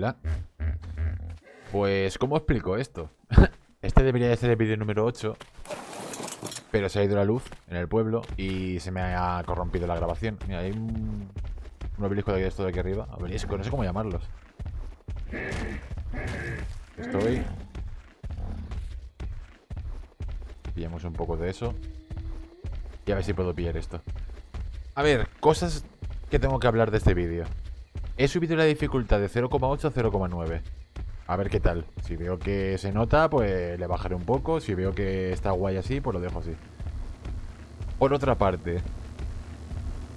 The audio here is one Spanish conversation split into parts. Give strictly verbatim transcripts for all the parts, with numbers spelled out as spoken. ¿verdad? Pues, ¿cómo explico esto? Este debería de ser el vídeo número ocho, pero se ha ido la luz en el pueblo y se me ha corrompido la grabación. Mira, hay un, un obelisco de esto de aquí arriba. Obelisco, no sé cómo llamarlos. Estoy... Pillamos un poco de eso. Y a ver si puedo pillar esto. A ver, cosas que tengo que hablar de este vídeo. He subido la dificultad de cero coma ocho a cero coma nueve. A ver qué tal. Si veo que se nota, pues le bajaré un poco. Si veo que está guay así, pues lo dejo así. Por otra parte,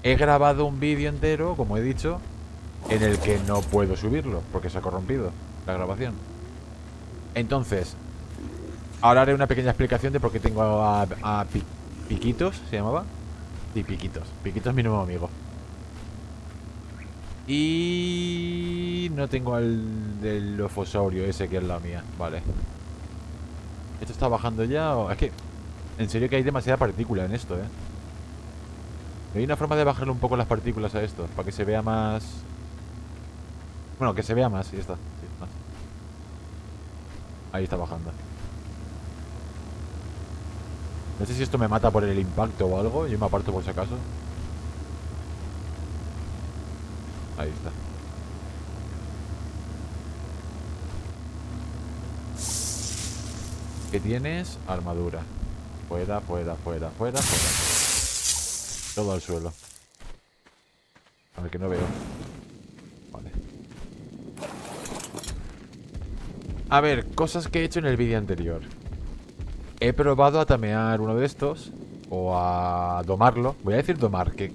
he grabado un vídeo entero, como he dicho, en el que no puedo subirlo porque se ha corrompido la grabación. Entonces, ahora haré una pequeña explicación de por qué tengo a, a Pi, Piquitos, ¿se llamaba? Sí, Piquitos. Piquitos es mi nuevo amigo. Y... no tengo al del Lofosaurio ese que es la mía. Vale. ¿Esto está bajando ya? O... Es que... En serio que hay demasiada partícula en esto, ¿eh? Hay una forma de bajarle un poco las partículas a esto, para que se vea más... Bueno, que se vea más. Y ya está. Sí, más. Ahí está bajando. No sé si esto me mata por el impacto o algo. Yo me aparto por si acaso. Ahí está. ¿Qué tienes? Armadura. Fuera, fuera, fuera, fuera, fuera. Todo al suelo. A ver, que no veo. Vale. A ver, cosas que he hecho en el vídeo anterior. He probado a tamear uno de estos. O a domarlo. Voy a decir domar, que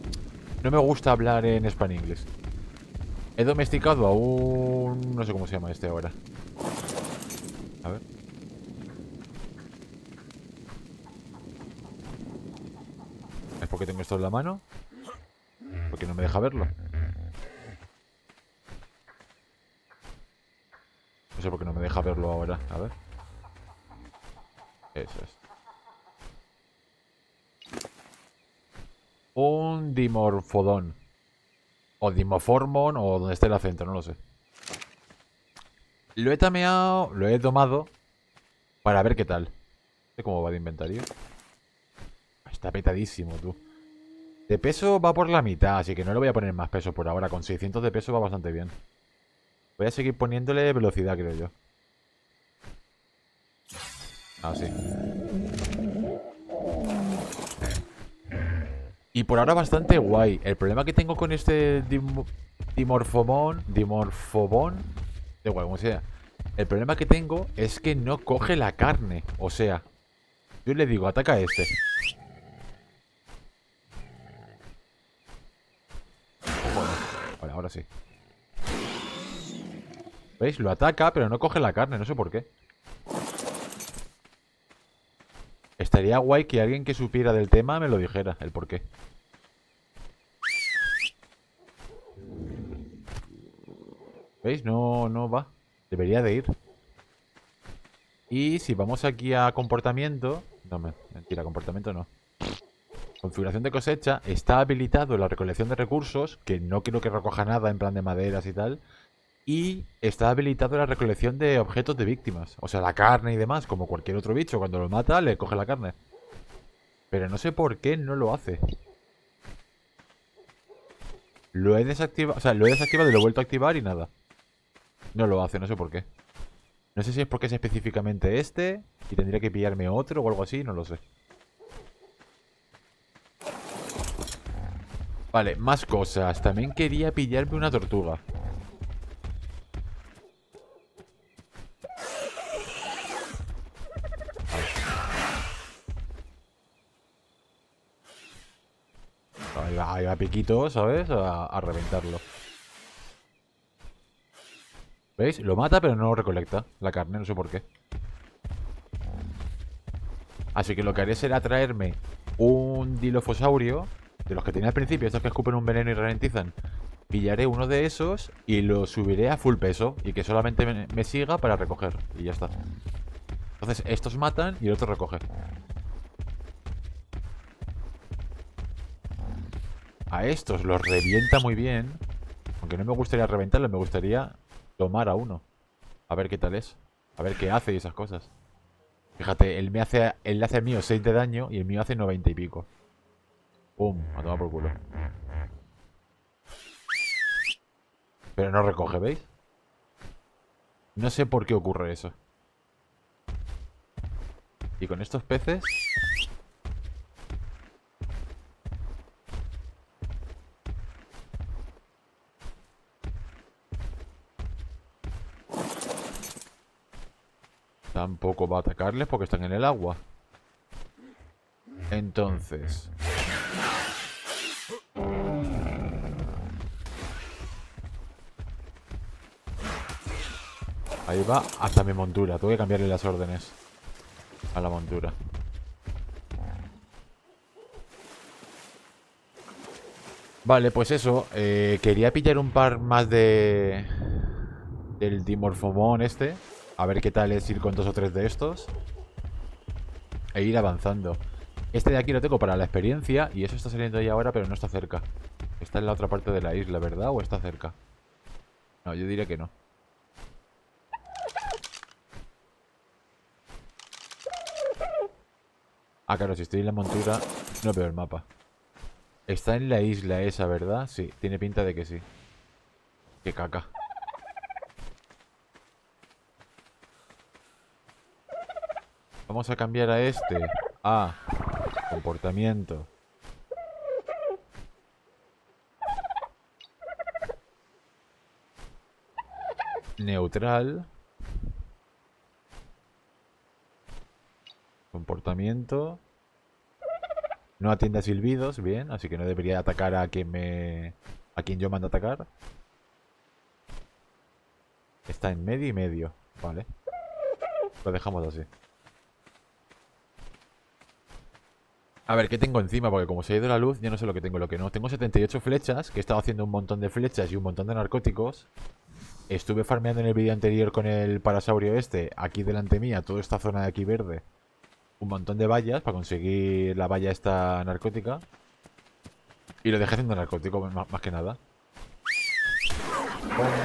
no me gusta hablar en español inglés. He domesticado a un... No sé cómo se llama este ahora. A ver. ¿Es porque tengo esto en la mano? Porque no me deja verlo. No sé por qué no me deja verlo ahora. A ver. Eso es. Un Dimorphodon. O Dimorphodon, o donde esté el acento, no lo sé. Lo he tameado, lo he domado para ver qué tal. No sé cómo va de inventario. Está petadísimo, tú. De peso va por la mitad, así que no le voy a poner más peso por ahora. Con seiscientos de peso va bastante bien. Voy a seguir poniéndole velocidad, creo yo. Ah, sí. Y por ahora bastante guay. El problema que tengo con este dim Dimorphobon Dimorphobon de guay, como sea. El problema que tengo es que no coge la carne. O sea, yo le digo, ataca a este. Bueno, ahora, ahora sí. ¿Veis? Lo ataca, pero no coge la carne. No sé por qué. Estaría guay que alguien que supiera del tema me lo dijera, el porqué. ¿Veis? No, no va. Debería de ir. Y si vamos aquí a comportamiento... No, mentira, comportamiento no. Configuración de cosecha. Está habilitado la recolección de recursos, que no quiero que recoja nada en plan de maderas y tal. Y está habilitado la recolección de objetos de víctimas. O sea, la carne y demás, como cualquier otro bicho. Cuando lo mata, le coge la carne. Pero no sé por qué no lo hace. Lo he desactivado. O sea, lo he desactivado y lo he vuelto a activar y nada. No lo hace, no sé por qué. No sé si es porque es específicamente este y tendría que pillarme otro o algo así, no lo sé. Vale, más cosas. También quería pillarme una tortuga. Ahí va Piquito, ¿sabes? A, a reventarlo. ¿Veis? Lo mata pero no recolecta la carne, no sé por qué. Así que lo que haré será traerme un Dilofosaurio, de los que tenía al principio, estos que escupen un veneno y ralentizan. Pillaré uno de esos y lo subiré a full peso y que solamente me, me siga para recoger. Y ya está. Entonces estos matan y el otro recoge. A estos los revienta muy bien. Aunque no me gustaría reventarlo, me gustaría tomar a uno. A ver qué tal es. A ver qué hace y esas cosas. Fíjate, él me hace, él hace mío seis de daño y el mío hace noventa y pico. Pum, a tomar por culo. Pero no recoge, ¿veis? No sé por qué ocurre eso. Y con estos peces... tampoco va a atacarles porque están en el agua. Entonces... ahí va hasta mi montura. Tengo que cambiarle las órdenes a la montura. Vale, pues eso. Eh, quería pillar un par más de... del Dimorphodon este. A ver qué tal es ir con dos o tres de estos e ir avanzando. Este de aquí lo tengo para la experiencia. Y eso está saliendo ahí ahora, pero no está cerca. Está en la otra parte de la isla, ¿verdad? ¿O está cerca? No, yo diría que no. Ah, claro, si estoy en la montura no veo el mapa. Está en la isla esa, ¿verdad? Sí, tiene pinta de que sí. Qué caca. Vamos a cambiar a este a comportamiento. Neutral. Comportamiento. No atiende a silbidos, bien, así que no debería atacar a quien me a quien yo mando a atacar. Está en medio y medio, vale. Lo dejamos así. A ver, ¿qué tengo encima? Porque como se ha ido la luz, ya no sé lo que tengo y lo que no. Tengo setenta y ocho flechas, que he estado haciendo un montón de flechas y un montón de narcóticos. Estuve farmeando en el vídeo anterior con el parasaurio este, aquí delante mía, toda esta zona de aquí verde. Un montón de vallas para conseguir la valla esta narcótica. Y lo dejé haciendo narcótico, más, más que nada. Bueno.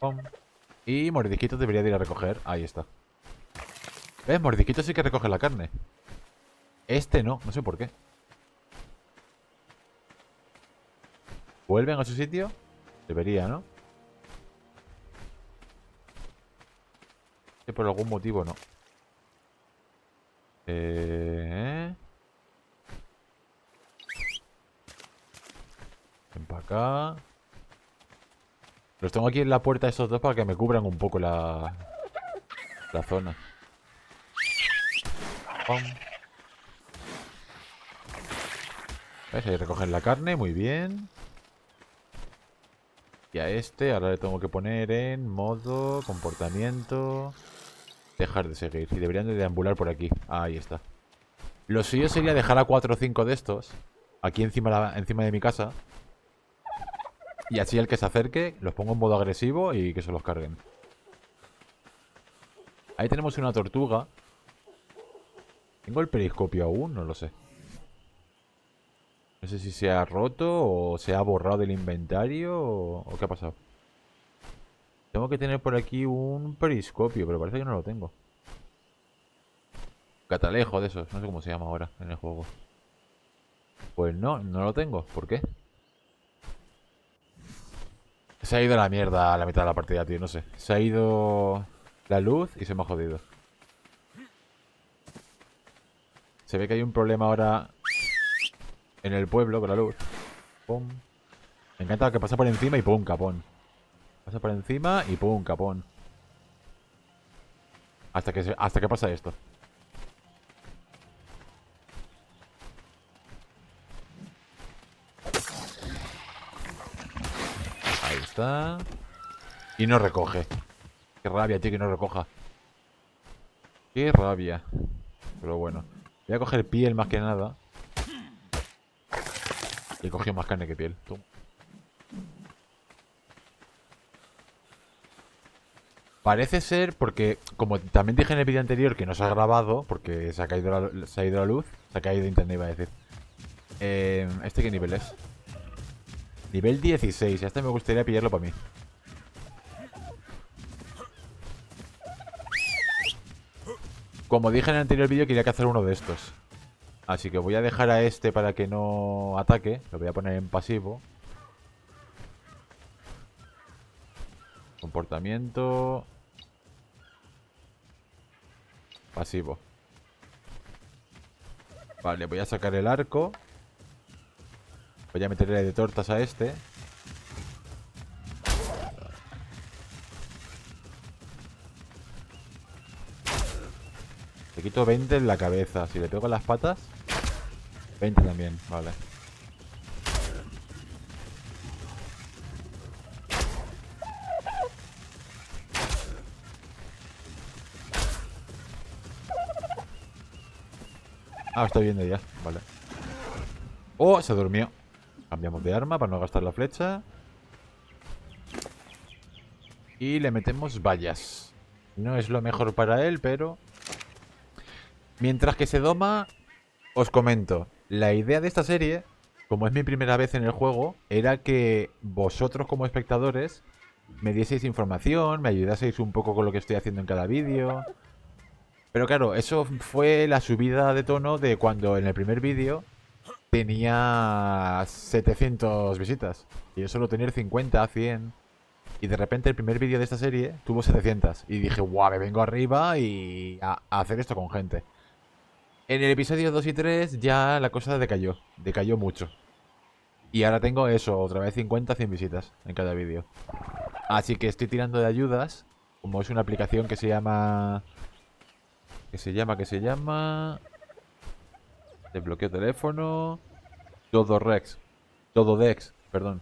Pum. Y Mordisquito debería de ir a recoger. Ahí está. ¿Ves? Mordisquito sí que recoge la carne. Este no, no sé por qué. ¿Vuelven a su sitio? Debería, ¿no? Que por algún motivo no. Eh... Ven para acá. Los tengo aquí en la puerta estos dos para que me cubran un poco la, la zona. Pam. ¿Ves? Ahí recogen la carne, muy bien. Y a este ahora le tengo que poner en modo comportamiento. Dejar de seguir. Y deberían de deambular por aquí. Ahí está. Lo suyo sería dejar a cuatro o cinco de estos aquí encima, la, encima de mi casa. Y así el que se acerque, los pongo en modo agresivo y que se los carguen. Ahí tenemos una tortuga. ¿Tengo el periscopio aún? No lo sé. No sé si se ha roto o se ha borrado del inventario o, o qué ha pasado. Tengo que tener por aquí un periscopio, pero parece que no lo tengo. Catalejo de esos, no sé cómo se llama ahora en el juego. Pues no, no lo tengo. ¿Por qué? Se ha ido a la mierda a la mitad de la partida, tío, no sé. Se ha ido la luz y se me ha jodido. Se ve que hay un problema ahora en el pueblo con la luz. Pum. Me encanta que pasa por encima y pum, capón. Pasa por encima y pum, capón. Hasta que, se, hasta que pasa esto. Está. Y no recoge. Qué rabia, tío, que no recoja. Qué rabia. Pero bueno. Voy a coger piel más que nada. Y he cogido más carne que piel. Tú. Parece ser, porque como también dije en el vídeo anterior que no se ha grabado, porque se ha caído la, se ha ido la luz, se ha caído internet, iba a decir. Eh, ¿Este qué nivel es? Nivel dieciséis, este me gustaría pillarlo para mí. Como dije en el anterior vídeo, quería cazar uno de estos. Así que voy a dejar a este para que no ataque. Lo voy a poner en pasivo. Comportamiento. Pasivo. Vale, voy a sacar el arco. Voy a meterle de tortas a este. Le quito veinte en la cabeza. Si le pego las patas, veinte también, vale. Ah, estoy viendo ya, vale. Oh, se durmió. Cambiamos de arma para no gastar la flecha. Y le metemos vallas. No es lo mejor para él, pero... Mientras que se doma, os comento, la idea de esta serie, como es mi primera vez en el juego, era que vosotros como espectadores me dieseis información, me ayudaseis un poco con lo que estoy haciendo en cada vídeo. Pero claro, eso fue la subida de tono de cuando en el primer vídeo tenía setecientas visitas. Y yo solo tenía cincuenta, cien. Y de repente el primer vídeo de esta serie tuvo setecientas. Y dije, guau, me vengo arriba y a, a hacer esto con gente. En el episodio dos y tres ya la cosa decayó, decayó mucho. Y ahora tengo eso, otra vez cincuenta, cien visitas en cada vídeo. Así que estoy tirando de ayudas, como es una aplicación que se llama... Que se llama, que se llama... Desbloqueo teléfono... Dododex. Dododex, perdón.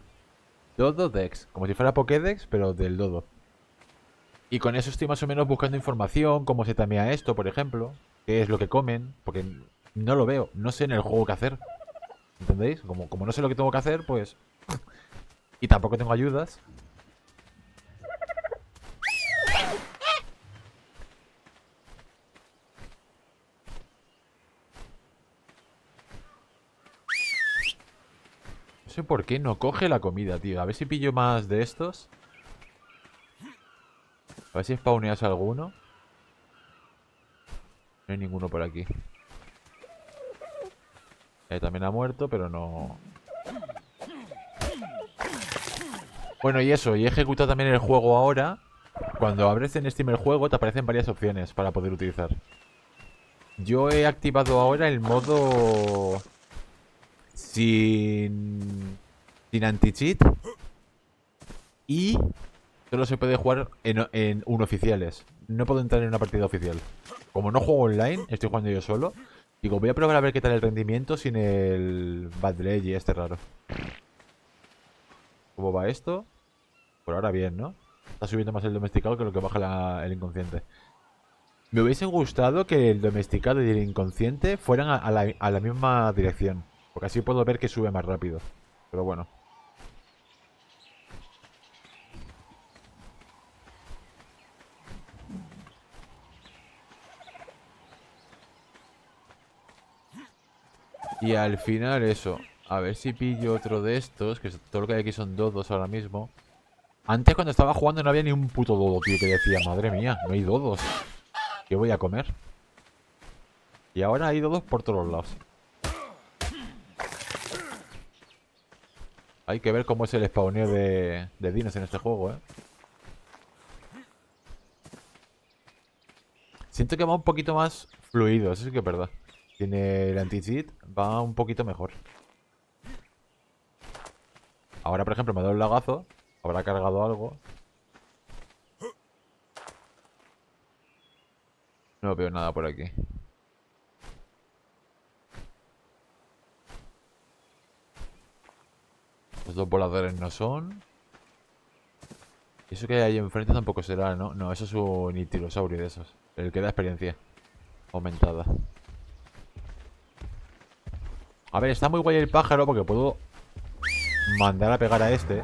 Dododex, como si fuera Pokédex, pero del dodo. Y con eso estoy más o menos buscando información, cómo se tamea esto, por ejemplo... Qué es lo que comen, porque no lo veo, no sé en el juego qué hacer, ¿entendéis? Como, como no sé lo que tengo que hacer, pues... Y tampoco tengo ayudas. No sé por qué no coge la comida, tío. A ver si pillo más de estos. A ver si spawneas alguno. No hay ninguno por aquí. Eh, también ha muerto, pero no... Bueno, y eso. Y he ejecutado también el juego ahora. Cuando abres en Steam el juego, te aparecen varias opciones para poder utilizar. Yo he activado ahora el modo... Sin... Sin anti-cheat. Y... Solo se puede jugar en, en unoficiales. No puedo entrar en una partida oficial. Como no juego online, estoy jugando yo solo. Digo, voy a probar a ver qué tal el rendimiento sin el Badley y este raro. ¿Cómo va esto? Por ahora bien, ¿no? Está subiendo más el domesticado que lo que baja la, el inconsciente. Me hubiese gustado que el domesticado y el inconsciente fueran a, a, la, a la misma dirección. Porque así puedo ver que sube más rápido. Pero bueno. Y al final eso, a ver si pillo otro de estos, que todo lo que hay aquí son dodos ahora mismo. Antes cuando estaba jugando no había ni un puto dodo, tío, que decía, madre mía, no hay dodos. ¿Qué voy a comer? Y ahora hay dodos por todos lados. Hay que ver cómo es el spawneo de, de dinos en este juego, eh. Siento que va un poquito más fluido, eso sí que es verdad. Tiene el anti-cheat, va un poquito mejor. Ahora, por ejemplo, me ha dado un lagazo. Habrá cargado algo. No veo nada por aquí. Los dos voladores no son. Eso que hay ahí enfrente tampoco será, ¿no? No, eso es un Itirosaurio de esos. El que da experiencia aumentada. A ver, está muy guay el pájaro porque puedo mandar a pegar a este.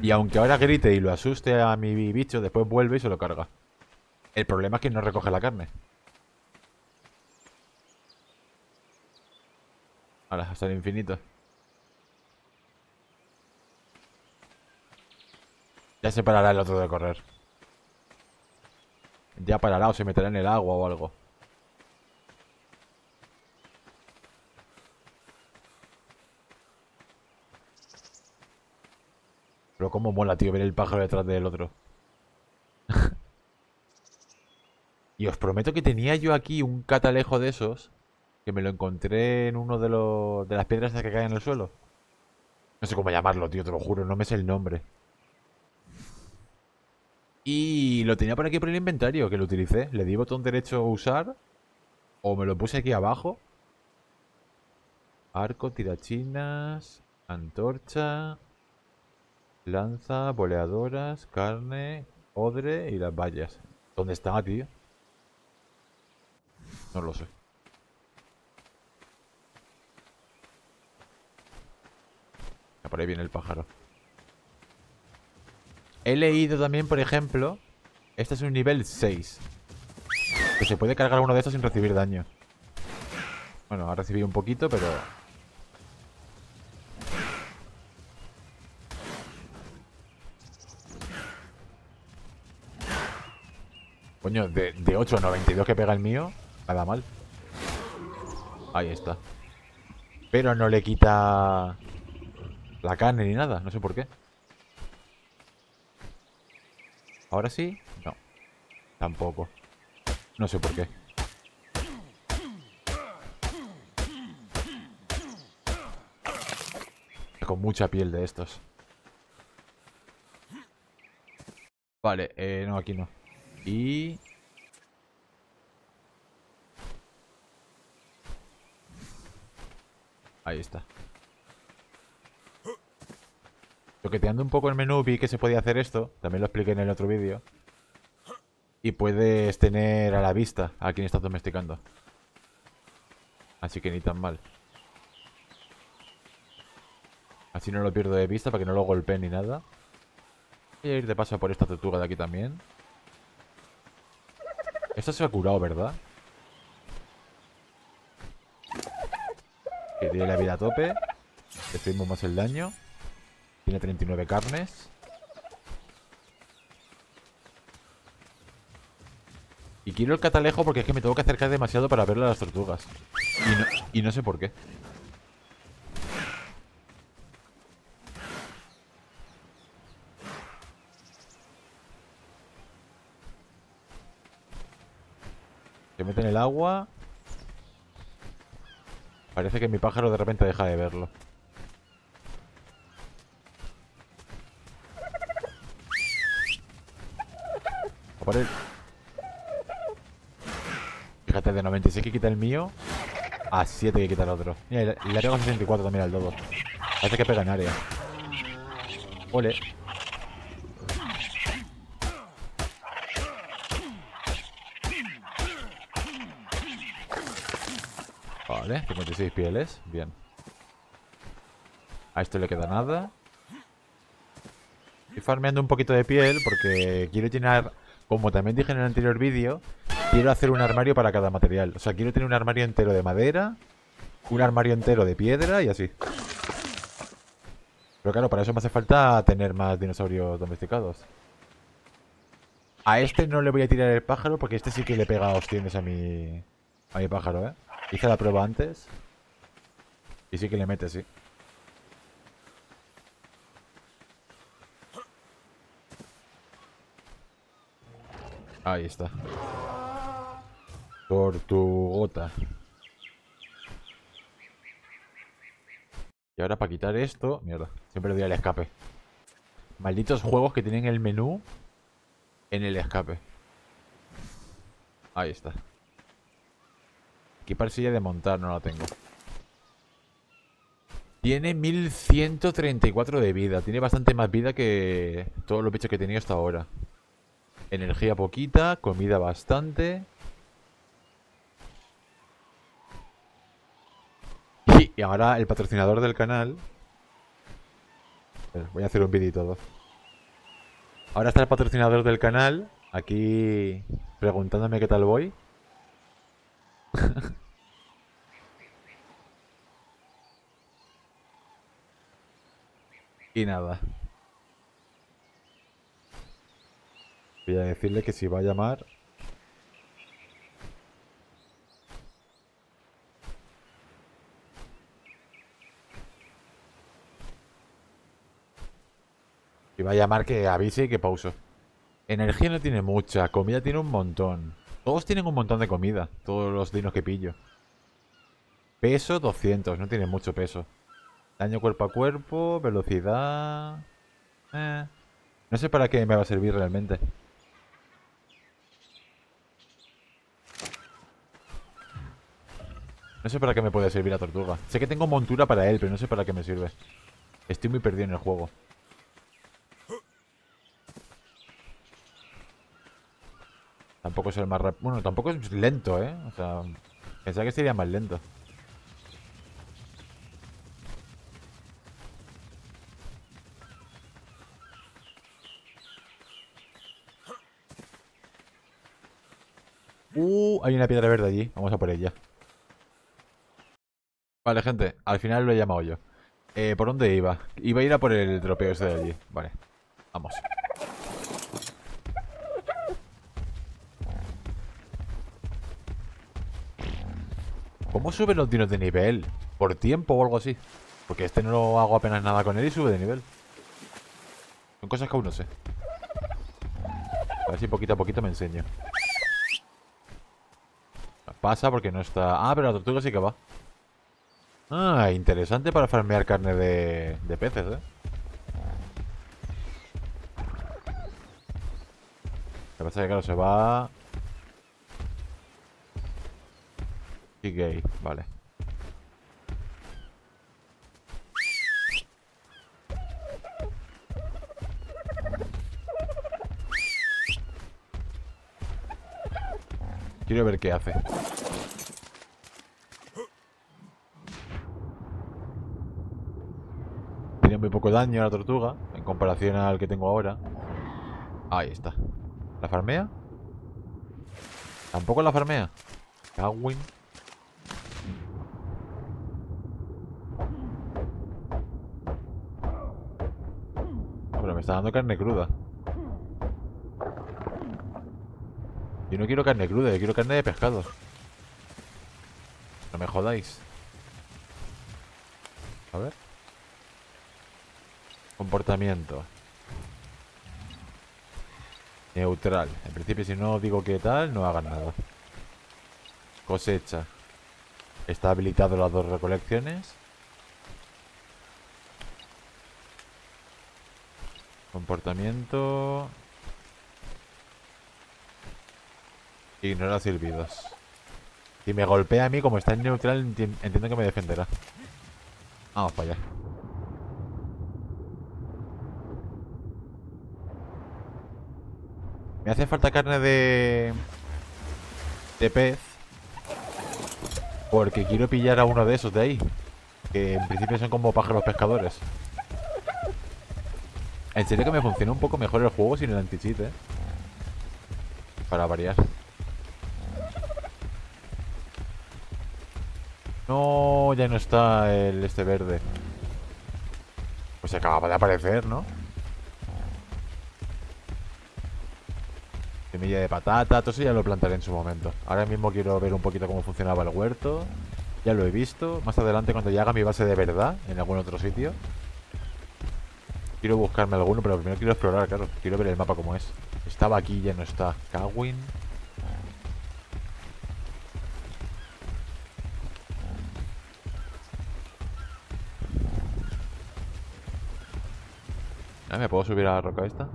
Y aunque ahora grite y lo asuste a mi bicho, después vuelve y se lo carga. El problema es que no recoge la carne. Ahora, hasta el infinito. Ya se parará el otro de correr. Ya parará o se meterá en el agua o algo. Pero cómo mola, tío, ver el pájaro detrás del otro. Y os prometo que tenía yo aquí un catalejo de esos que me lo encontré en uno de, los, de las piedras que caen en el suelo. No sé cómo llamarlo, tío, te lo juro, no me sé el nombre. Y lo tenía por aquí por el inventario, que lo utilicé. Le di botón derecho a usar. O me lo puse aquí abajo. Arco, tirachinas, antorcha, lanza, boleadoras, carne, odre y las vallas. ¿Dónde está, tío? No lo sé. Por ahí viene el pájaro. He leído también, por ejemplo, este es un nivel seis. Que se puede cargar uno de estos sin recibir daño. Bueno, ha recibido un poquito, pero... Coño, de, de ocho a noventa y dos que pega el mío, nada mal. Ahí está. Pero no le quita la carne ni nada, no sé por qué. ¿Ahora sí? No. Tampoco. No sé por qué. Con mucha piel de estos. Vale, eh, no, aquí no. Y... ahí está. Toqueteando un poco el menú vi que se podía hacer esto. También lo expliqué en el otro vídeo. Y puedes tener a la vista a quien estás domesticando. Así que ni tan mal. Así no lo pierdo de vista para que no lo golpeen ni nada. Voy a ir de paso por esta tortuga de aquí también. Esta se ha curado, ¿verdad? Que tiene la vida a tope. Destruimos más el daño. Tiene treinta y nueve carnes. Y quiero el catalejo porque es que me tengo que acercar demasiado para verle a las tortugas. Y no, y no sé por qué. Se mete en el agua. Parece que mi pájaro de repente deja de verlo. Fíjate, de noventa y seis que quita el mío a siete que quita el otro. Mira, y le pego sesenta y cuatro también al dodo. Parece que pega en área. Ole. Vale, cincuenta y seis pieles. Bien. A esto le queda nada. Estoy farmeando un poquito de piel porque quiero llenar... Como también dije en el anterior vídeo, quiero hacer un armario para cada material. O sea, quiero tener un armario entero de madera, un armario entero de piedra y así. Pero claro, para eso me hace falta tener más dinosaurios domesticados. A este no le voy a tirar el pájaro porque este sí que le pega hostiones a mi, a mi pájaro, ¿eh? Hice la prueba antes y sí que le mete, sí. Ahí está. Tortugota. Y ahora para quitar esto... Mierda, siempre le doy al escape. Malditos juegos que tienen el menú en el escape. Ahí está. Equipar silla de montar, no la tengo. Tiene mil ciento treinta y cuatro de vida. Tiene bastante más vida que todos los bichos que he tenido hasta ahora. Energía poquita, comida bastante. Y ahora el patrocinador del canal. Voy a hacer un vídeo y todo. Ahora está el patrocinador del canal aquí preguntándome qué tal voy. Y nada. Voy a decirle que si va a llamar... Si va a llamar que avise y que pauso. Energía no tiene mucha, comida tiene un montón. Todos tienen un montón de comida, todos los dinos que pillo. Peso doscientos, no tiene mucho peso. Daño cuerpo a cuerpo, velocidad... Eh. No sé para qué me va a servir realmente. No sé para qué me puede servir la tortuga. Sé que tengo montura para él, pero no sé para qué me sirve. Estoy muy perdido en el juego. Tampoco es el más rápido. Bueno, tampoco es lento, ¿eh? O sea, pensaba que sería más lento. Uh, hay una piedra verde allí. Vamos a por ella. Vale, gente. Al final lo he llamado yo. Eh, ¿por dónde iba? Iba a ir a por el tropeo ese de allí. Vale. Vamos. ¿Cómo suben los dinos de nivel? ¿Por tiempo o algo así? Porque este no lo hago apenas nada con él y sube de nivel. Son cosas que aún no sé. A ver si poquito a poquito me enseño. Pasa porque no está... Ah, pero la tortuga sí que va. Ah, interesante para farmear carne de, de peces, ¿eh? Lo que pasa es que, claro, se va... Y gay, vale. Quiero ver qué hace. Tiene muy poco daño la tortuga en comparación al que tengo ahora. Ahí está. ¿La farmea? Tampoco la farmea. Cagüín. Pero me está dando carne cruda. Yo no quiero carne cruda, yo quiero carne de pescado. No me jodáis. A ver. Comportamiento. Neutral. En principio, si no digo que tal, no haga nada. Cosecha. Está habilitado las dos recolecciones. Comportamiento... Ignora silbidos. Si me golpea a mí, como está en neutral, entiendo que me defenderá. Vamos para allá. Me hace falta carne de... de pez. Porque quiero pillar a uno de esos de ahí. Que en principio son como pájaros pescadores. En serio que me funciona un poco mejor el juego sin el anti-cheat, eh. Para variar. No, ya no está el este verde. Pues se acaba de aparecer, ¿no? Semilla de patata, todo eso ya lo plantaré en su momento. Ahora mismo quiero ver un poquito cómo funcionaba el huerto. Ya lo he visto. Más adelante, cuando ya haga mi base de verdad en algún otro sitio, quiero buscarme alguno, pero primero quiero explorar, claro. Quiero ver el mapa como es. Estaba aquí, ya no está. Cagüín. Ah, ¿me puedo subir a la roca esta? No.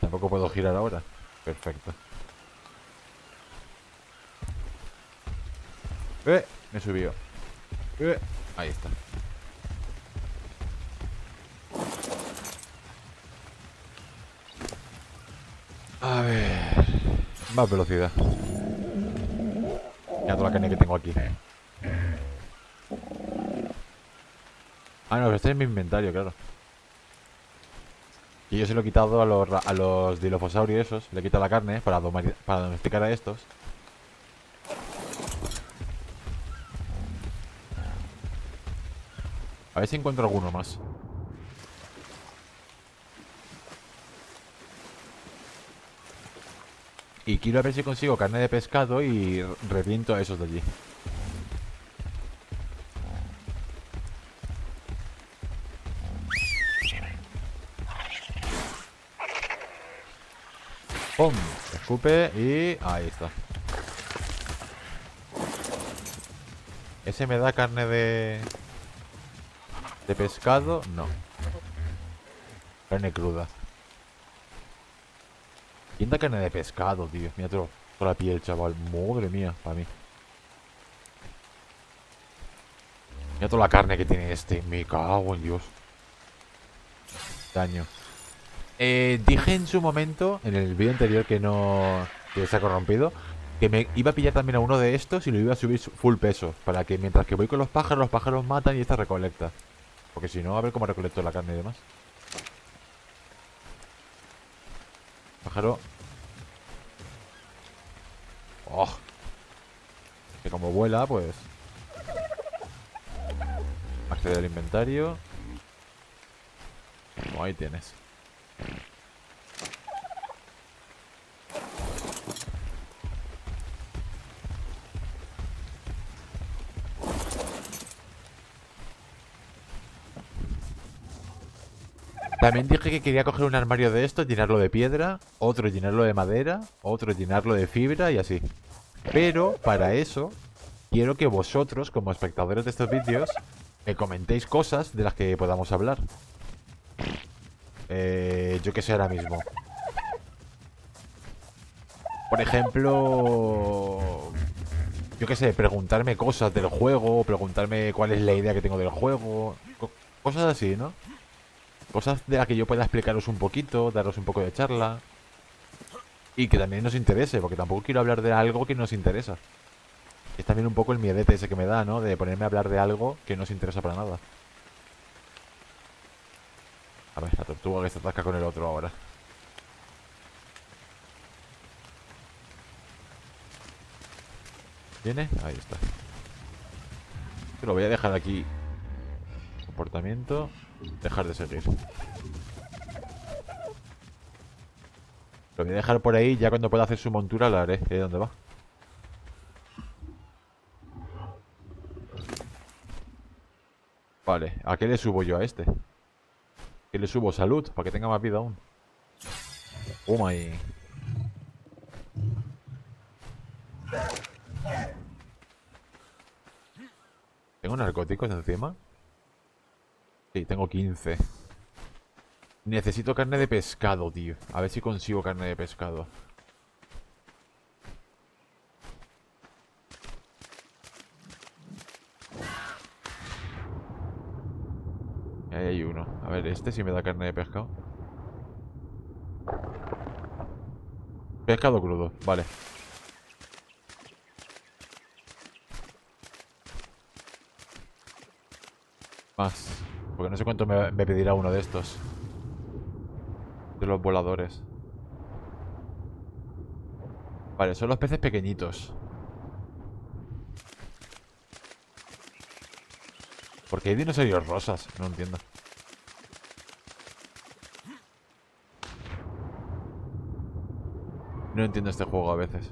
Tampoco puedo girar ahora. Perfecto. Eh, me subió. Eh, ahí está. A ver... Más velocidad. Mira toda la carne que tengo aquí. Ah, no, que este es mi inventario, claro. Y yo se lo he quitado a los, a los dilofosaurios esos. Le he quitado la carne para, domar, para domesticar a estos. A ver si encuentro alguno más. Y quiero a ver si consigo carne de pescado y reviento a esos de allí. ¡Pum! Escupe y... ahí está. ¿Ese me da carne de... de pescado? No. Carne cruda. ¿Quién da carne de pescado, tío? Mira toda la piel, chaval. Madre mía, para mí. Mira toda la carne que tiene este. Me cago en Dios. Daño. Eh, dije en su momento, en el vídeo anterior que no... que se ha corrompido, que me iba a pillar también a uno de estos y lo iba a subir full peso, para que mientras que voy con los pájaros, los pájaros matan y esta recolecta. Porque si no, a ver cómo recolecto la carne y demás. Pájaro. Oh. Que como vuela, pues... acceder al inventario. Bueno, ahí tienes. También dije que quería coger un armario de estos, llenarlo de piedra, otro llenarlo de madera, otro llenarlo de fibra y así. Pero para eso quiero que vosotros, como espectadores de estos vídeos, me comentéis cosas de las que podamos hablar. Eh, yo qué sé ahora mismo. Por ejemplo... yo qué sé, preguntarme cosas del juego, preguntarme cuál es la idea que tengo del juego, co- cosas así, ¿no? Cosas de las que yo pueda explicaros un poquito, daros un poco de charla. Y que también nos interese, porque tampoco quiero hablar de algo que nos interesa. Es también un poco el miedete ese que me da, ¿no? De ponerme a hablar de algo que no os interesa para nada. A ver, la tortuga que se atasca con el otro ahora. ¿Viene? Ahí está. Lo voy a dejar aquí. Comportamiento... dejar de seguir. Lo voy a dejar por ahí. Ya cuando pueda hacer su montura la haré. ¿De dónde va? Vale, ¿a qué le subo yo a este? ¿Qué le subo? Salud, para que tenga más vida aún. Oh my. ¿Tengo narcóticos encima? Sí, tengo quince. Necesito carne de pescado, tío. A ver si consigo carne de pescado. Ahí hay uno. A ver, este sí me da carne de pescado. Pescado crudo, vale. Más. Porque no sé cuánto me, me pedirá uno de estos. De los voladores. Vale, son los peces pequeñitos. ¿Por qué hay dinosaurios rosas? No entiendo. No entiendo este juego a veces.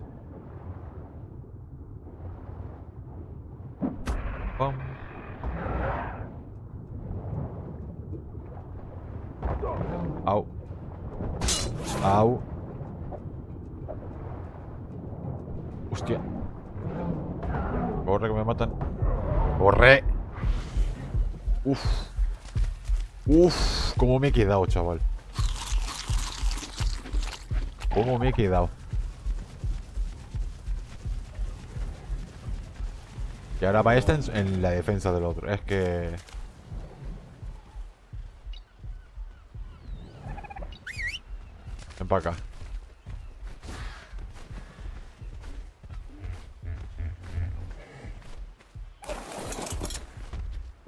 Pum. Au. Au. Hostia. Corre que me matan. Corre. Uf. Uf. Cómo me he quedado, chaval. Cómo me he quedado. Y ahora va esta en, en la defensa del otro. Es que... para acá.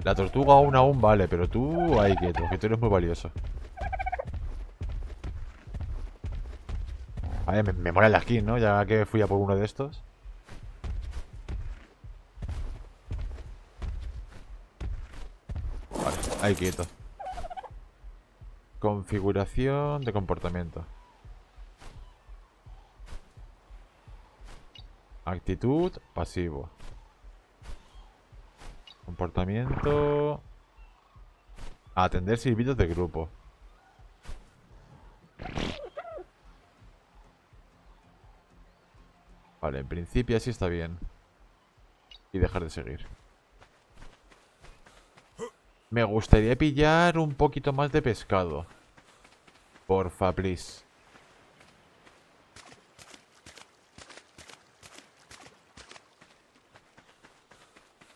La tortuga aún aún vale, pero tú... Ahí quieto, que tú eres muy valioso. A ver, me, me mola la skin, ¿no? Ya que fui a por uno de estos. Vale, ahí quieto. Configuración de comportamiento. Actitud, pasivo. Comportamiento. Atender silbidos de grupo. Vale, en principio así está bien. Y dejar de seguir. Me gustaría pillar un poquito más de pescado. Porfa, please.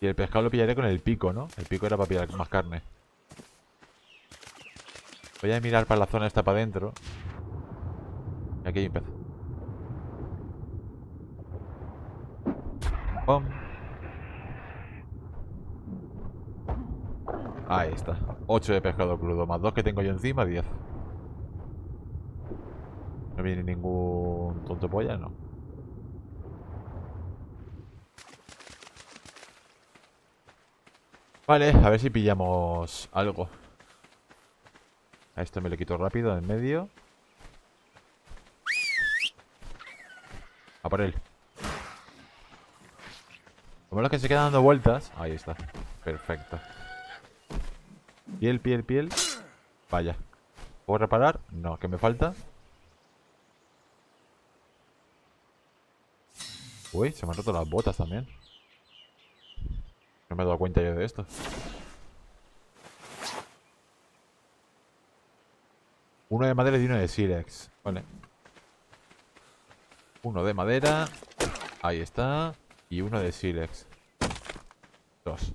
Y el pescado lo pillaré con el pico, ¿no? El pico era para pillar más carne. Voy a mirar para la zona esta para adentro. Aquí hay un pez. ¡Pum! Ahí está. ocho de pescado crudo. Más dos que tengo yo encima, diez. No viene ningún tonto polla, ¿no? Vale, a ver si pillamos algo. A esto me lo quito rápido, en medio. A por él. Como los que se quedan dando vueltas. Ahí está, perfecto. Piel, piel, piel. Vaya. ¿Puedo reparar? No, que me falta. Uy, se me han roto las botas también. No me he dado cuenta yo de esto. Uno de madera y uno de sílex. Vale. Uno de madera. Ahí está. Y uno de sílex. Dos.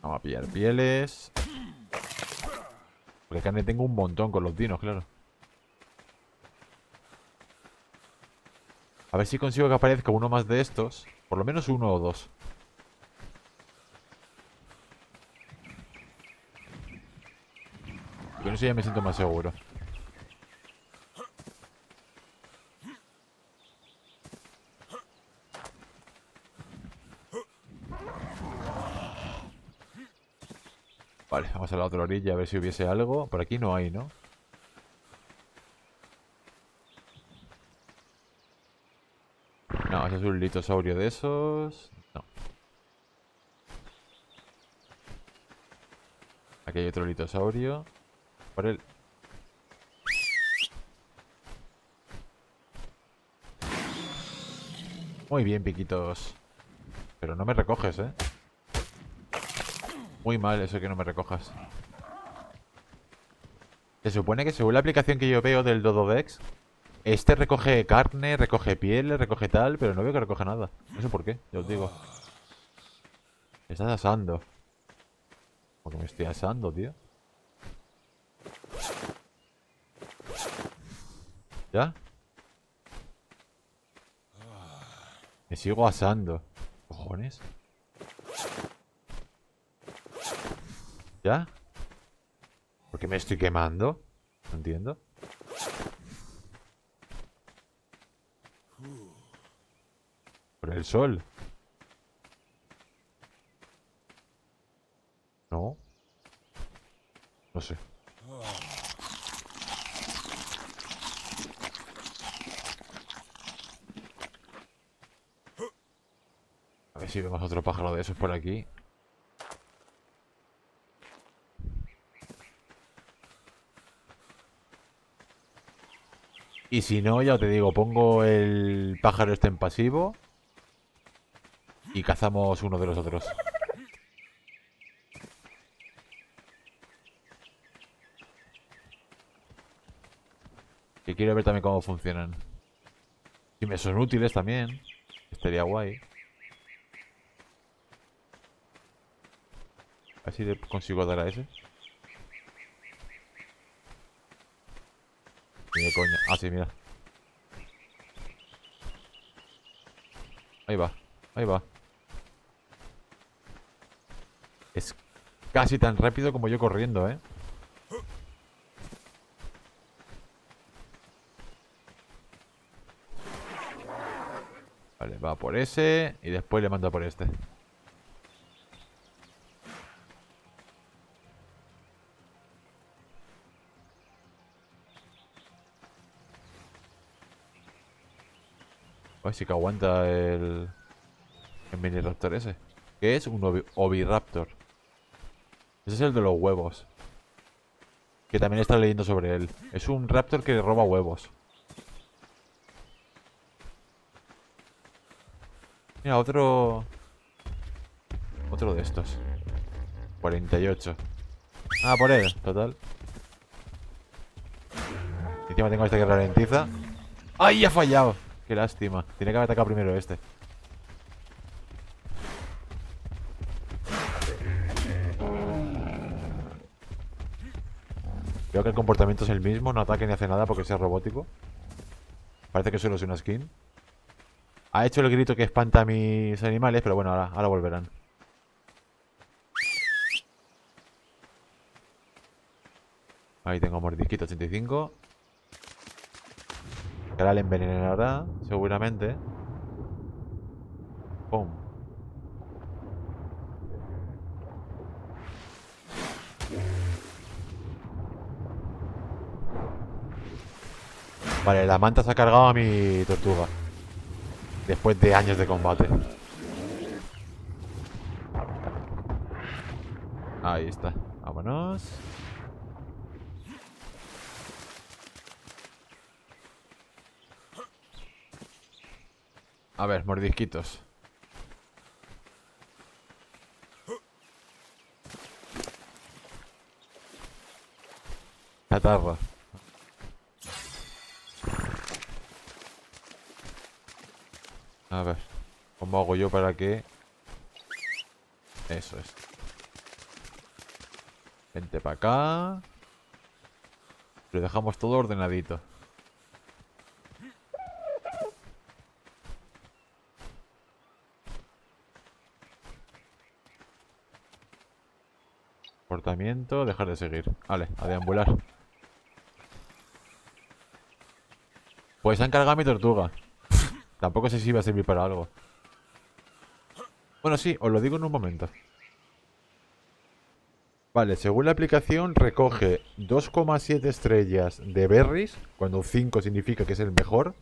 Vamos a pillar pieles. Porque carne tengo un montón con los dinos, claro. A ver si consigo que aparezca uno más de estos. Por lo menos uno o dos. Con eso ya me siento más seguro. Vale, vamos a la otra orilla a ver si hubiese algo. Por aquí no hay, ¿no? No, ese es un litosaurio de esos. No. Aquí hay otro litosaurio. Por él. Muy bien, piquitos. Pero no me recoges, ¿eh? Muy mal eso que no me recojas. Se supone que según la aplicación que yo veo del Dododex, este recoge carne, recoge piel, recoge tal, pero no veo que recoja nada. No sé por qué, ya os digo. Me estás asando. Porque me estoy asando, tío. ¿Ya? Me sigo asando. ¿Cojones? ¿Ya? ¿Por qué me estoy quemando? No entiendo. Por el sol. No. No sé. A ver si vemos otro pájaro de esos por aquí. Y si no, ya te digo, pongo el pájaro este en pasivo y cazamos uno de los otros. Que quiero ver también cómo funcionan. Si me son útiles también, estaría guay. A ver si le consigo dar a ese. de coña. Ah, sí, mira. Ahí va, ahí va. Es casi tan rápido como yo corriendo, ¿eh? Vale, va por ese y después le mando por este. Ay, sí que aguanta el, el Miniraptor ese. ¿Qué es? Un Oviraptor. Ese es el de los huevos. Que también está leyendo sobre él. Es un raptor que roba huevos. Mira, otro... Otro de estos. cuarenta y ocho. Ah, por él. Total. Y encima tengo este que ralentiza. ¡Ay, ha fallado! Qué lástima. Tiene que haber atacado primero este. Creo que el comportamiento es el mismo. No ataca ni hace nada porque sea robótico. Parece que solo es una skin. Ha hecho el grito que espanta a mis animales, pero bueno, ahora, ahora volverán. Ahí tengo Mordisquito ochenta y cinco. Ahora le envenenará, seguramente. ¡Pum! Vale, la manta se ha cargado a mi tortuga. Después de años de combate. Ahí está. Vámonos. A ver, mordisquitos. Catarro. A ver, ¿cómo hago yo para que...? Eso es. Vente para acá. Lo dejamos todo ordenadito. Comportamiento, dejar de seguir. Vale, a deambular. Pues han cargado mi tortuga. Tampoco sé si va a servir para algo. Bueno, sí, os lo digo en un momento. Vale, según la aplicación recoge dos coma siete estrellas de berries, cuando cinco significa que es el mejor,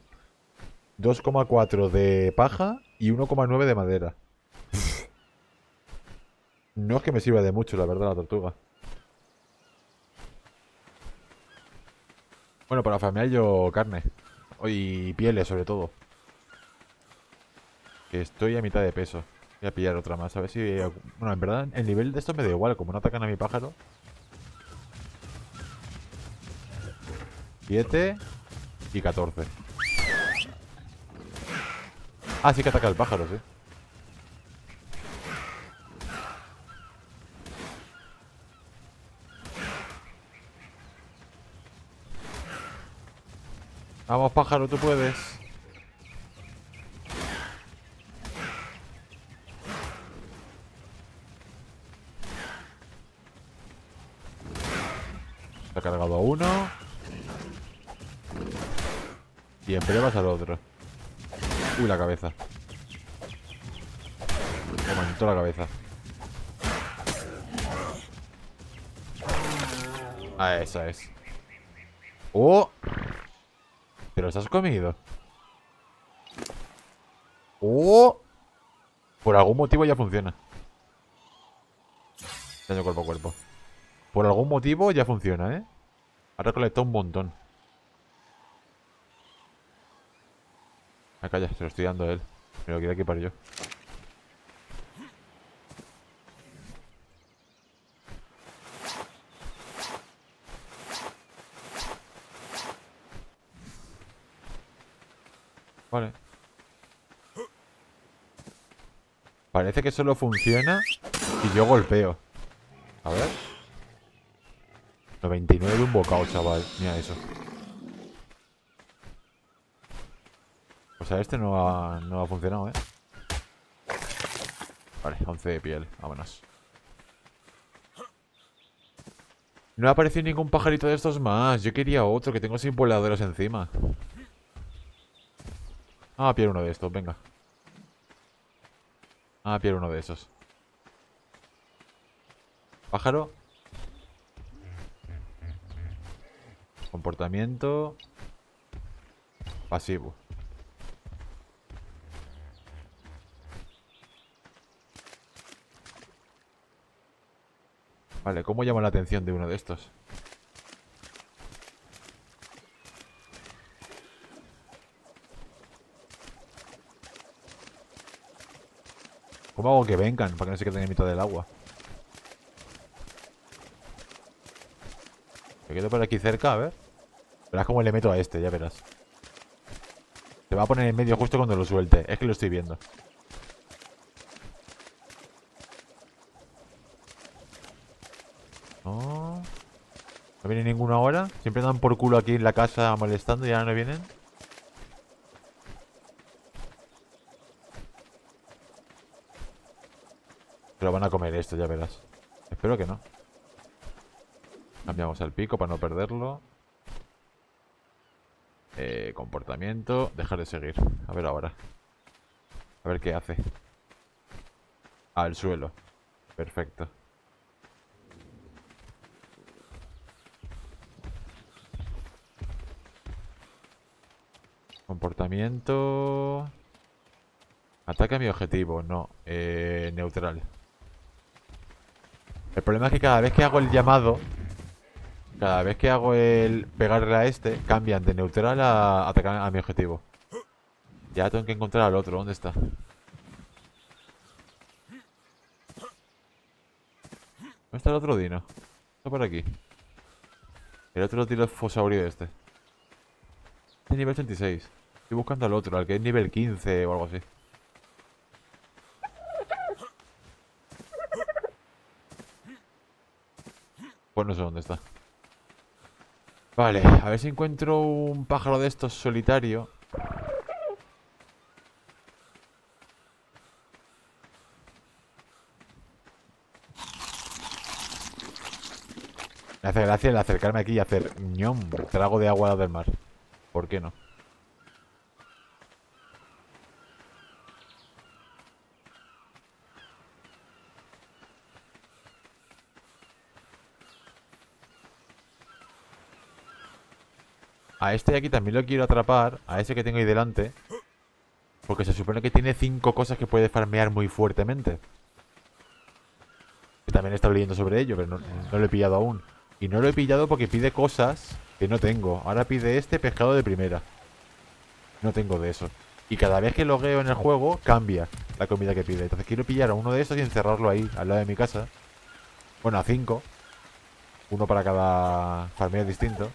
dos coma cuatro de paja y uno coma nueve de madera. No es que me sirva de mucho, la verdad, la tortuga. Bueno, para farmear yo carne. Y pieles, sobre todo. Que estoy a mitad de peso. Voy a pillar otra más, a ver si... Bueno, en verdad, el nivel de esto me da igual. Como no atacan a mi pájaro. siete y catorce. Ah, sí que ataca el pájaro, sí. Vamos, pájaro, tú puedes. Se ha cargado a uno. Y en breve vas al otro. Uy, la cabeza. Me manchó la cabeza. Ah, esa es. ¡Oh! ¿Te los has comido? ¡Oh! Por algún motivo ya funciona. Daño cuerpo a cuerpo. Por algún motivo ya funciona, ¿eh? Ha recolectado un montón. Ah, calla, se lo estoy dando a él. Me lo quería equipar yo. Vale. Parece que solo funciona si yo golpeo. A ver. noventa y nueve de un bocado, chaval. Mira eso. Pues a este no ha, no ha funcionado, ¿eh? Vale, once de piel. Vámonos. No ha aparecido ningún pajarito de estos más. Yo quería otro, que tengo sin voladeros encima. Ah, pierdo uno de estos, venga. Ah, pierdo uno de esos. Pájaro. Comportamiento. Pasivo. Vale, ¿cómo llama la atención de uno de estos? ¿Cómo hago que vengan? Para que no se queden en mitad del agua. Me quedo por aquí cerca, a ver. Verás cómo le meto a este, ya verás. Se va a poner en medio justo cuando lo suelte. Es que lo estoy viendo. No. No viene ninguno ahora. Siempre andan por culo aquí en la casa molestando y ahora no vienen. Se lo van a comer esto, ya verás. Espero que no. Cambiamos al pico para no perderlo. Eh, comportamiento. Dejar de seguir. A ver ahora. A ver qué hace. Al suelo. Perfecto. Comportamiento. Ataca a mi objetivo. No. Eh, neutral. El problema es que cada vez que hago el llamado... Cada vez que hago el pegarle a este, cambian de neutral a atacar a mi objetivo. Ya tengo que encontrar al otro. ¿Dónde está? ¿Dónde está el otro dino? Está por aquí. El otro Dilofosaurio este. Es nivel ochenta y seis. Estoy buscando al otro, al que es nivel quince o algo así. Pues no sé dónde está. Vale, a ver si encuentro un pájaro de estos solitario. Me hace gracia el acercarme aquí y hacer ñom, trago de agua del mar. ¿Por qué no? A este de aquí también lo quiero atrapar. A ese que tengo ahí delante. Porque se supone que tiene cinco cosas que puede farmear muy fuertemente. Que también he estado leyendo sobre ello, pero no, no lo he pillado aún. Y no lo he pillado porque pide cosas que no tengo. Ahora pide este pescado de primera. No tengo de eso. Y cada vez que logueo en el juego, cambia la comida que pide. Entonces quiero pillar a uno de esos y encerrarlo ahí, al lado de mi casa. Bueno, a cinco. Uno para cada farmeo distinto.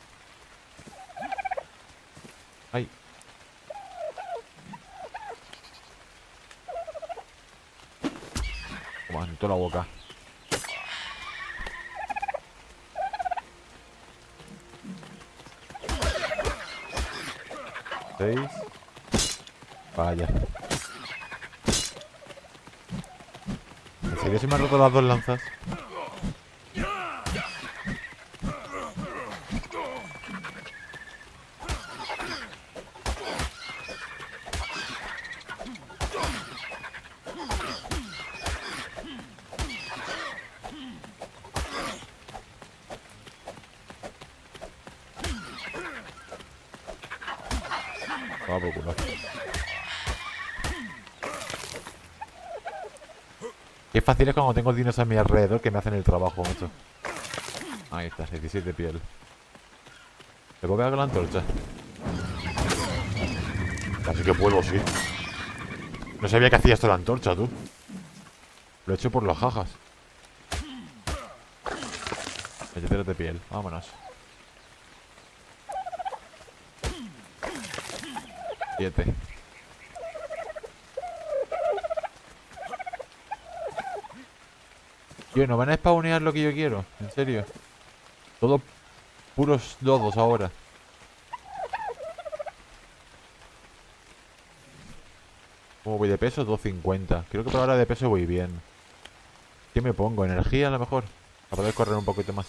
Ay. Toma, en toda la boca. Seis. Vaya. ¿En serio se me han roto las dos lanzas? Qué fácil es cuando tengo dinos a mi alrededor que me hacen el trabajo, mucho. Ahí está, diecisiete de piel. ¿Le puedo pegar con la antorcha? Casi que puedo, sí. No sabía que hacía esto la antorcha, tú. Lo he hecho por las jajas. veintitrés de piel, vámonos. siete. Yo, ¿no van a spawnear lo que yo quiero? ¿En serio? Todos puros dodos ahora. ¿Cómo voy de peso? doscientos cincuenta. Creo que por ahora de peso voy bien. ¿Qué me pongo? ¿Energía a lo mejor? Para poder correr un poquito más.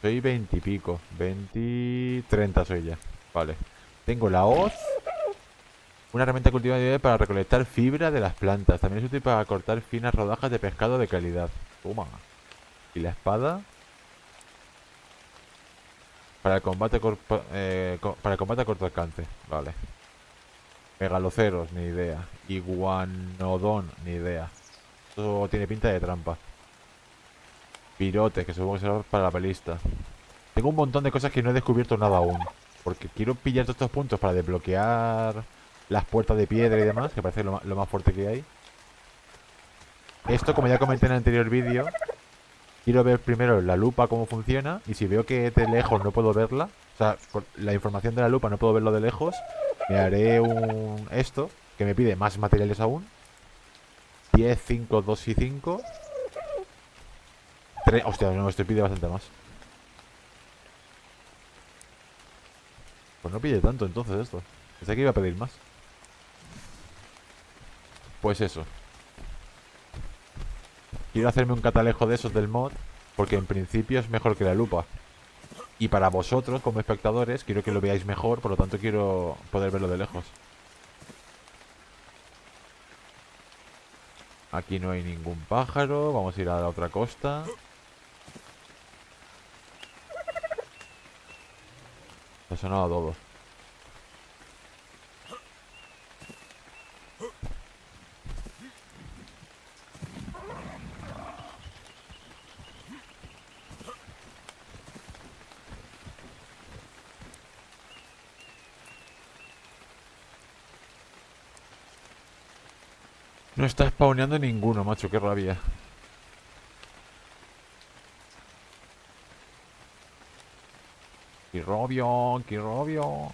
Soy veinte y pico. veinte... treinta soy ya. Vale. Tengo la hoz. Una herramienta cultivada para recolectar fibra de las plantas. También es útil para cortar finas rodajas de pescado de calidad. Toma. Y la espada... Para el combate, corpo, eh, para el combate a corto alcance. Vale. Megaloceros, ni idea. Iguanodón, ni idea. Esto tiene pinta de trampa. Pirotes, que supongo que será para la pelista. Tengo un montón de cosas que no he descubierto nada aún, porque quiero pillar todos estos puntos para desbloquear las puertas de piedra y demás, que parece lo, lo más fuerte que hay. Esto, como ya comenté en el anterior vídeo, quiero ver primero la lupa cómo funciona, y si veo que de lejos no puedo verla, o sea, por la información de la lupa no puedo verlo de lejos, me haré un esto, que me pide más materiales aún. diez, cinco, dos y cinco. tres, hostia, no, esto pide bastante más. Pues no pide tanto entonces esto. Pensé que iba a pedir más. Pues eso. Quiero hacerme un catalejo de esos del mod, porque en principio es mejor que la lupa. Y para vosotros, como espectadores, quiero que lo veáis mejor, por lo tanto quiero poder verlo de lejos. Aquí no hay ningún pájaro, vamos a ir a la otra costa. Se ha sonado todo. No está spawneando ninguno, macho, qué rabia. ¡Qué robio! ¡Qué robio!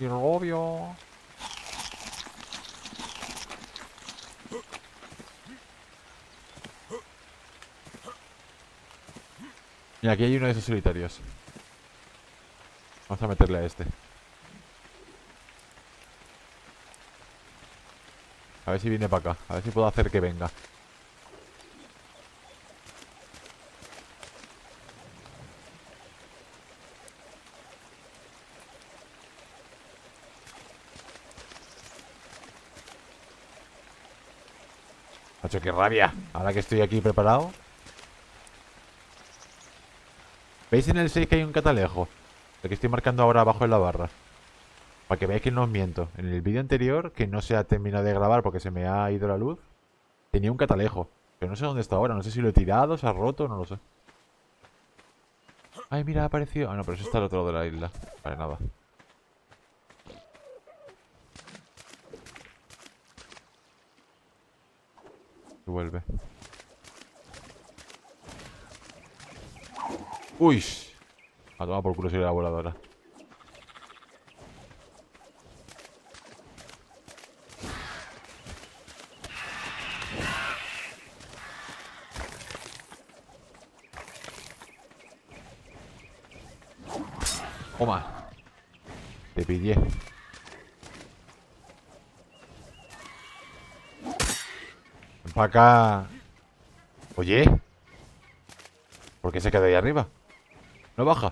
¡Qué robio! Mira, aquí hay uno de esos solitarios. Vamos a meterle a este. A ver si viene para acá. A ver si puedo hacer que venga. Macho, qué rabia. Ahora que estoy aquí preparado. ¿Veis en el seis que hay un catalejo? Lo que estoy marcando ahora abajo en la barra. Para que veáis que no os miento. En el vídeo anterior, que no se ha terminado de grabar porque se me ha ido la luz, tenía un catalejo. Pero no sé dónde está ahora. No sé si lo he tirado, se ha roto, no lo sé. Ay, mira, ha aparecido. Ah, no, pero eso está al otro lado de la isla. Vale, nada. Y vuelve. Uy, a tomar por culo si era la voladora. Toma, te pillé. Ven para acá. Oye, ¿por qué se queda ahí arriba? No baja.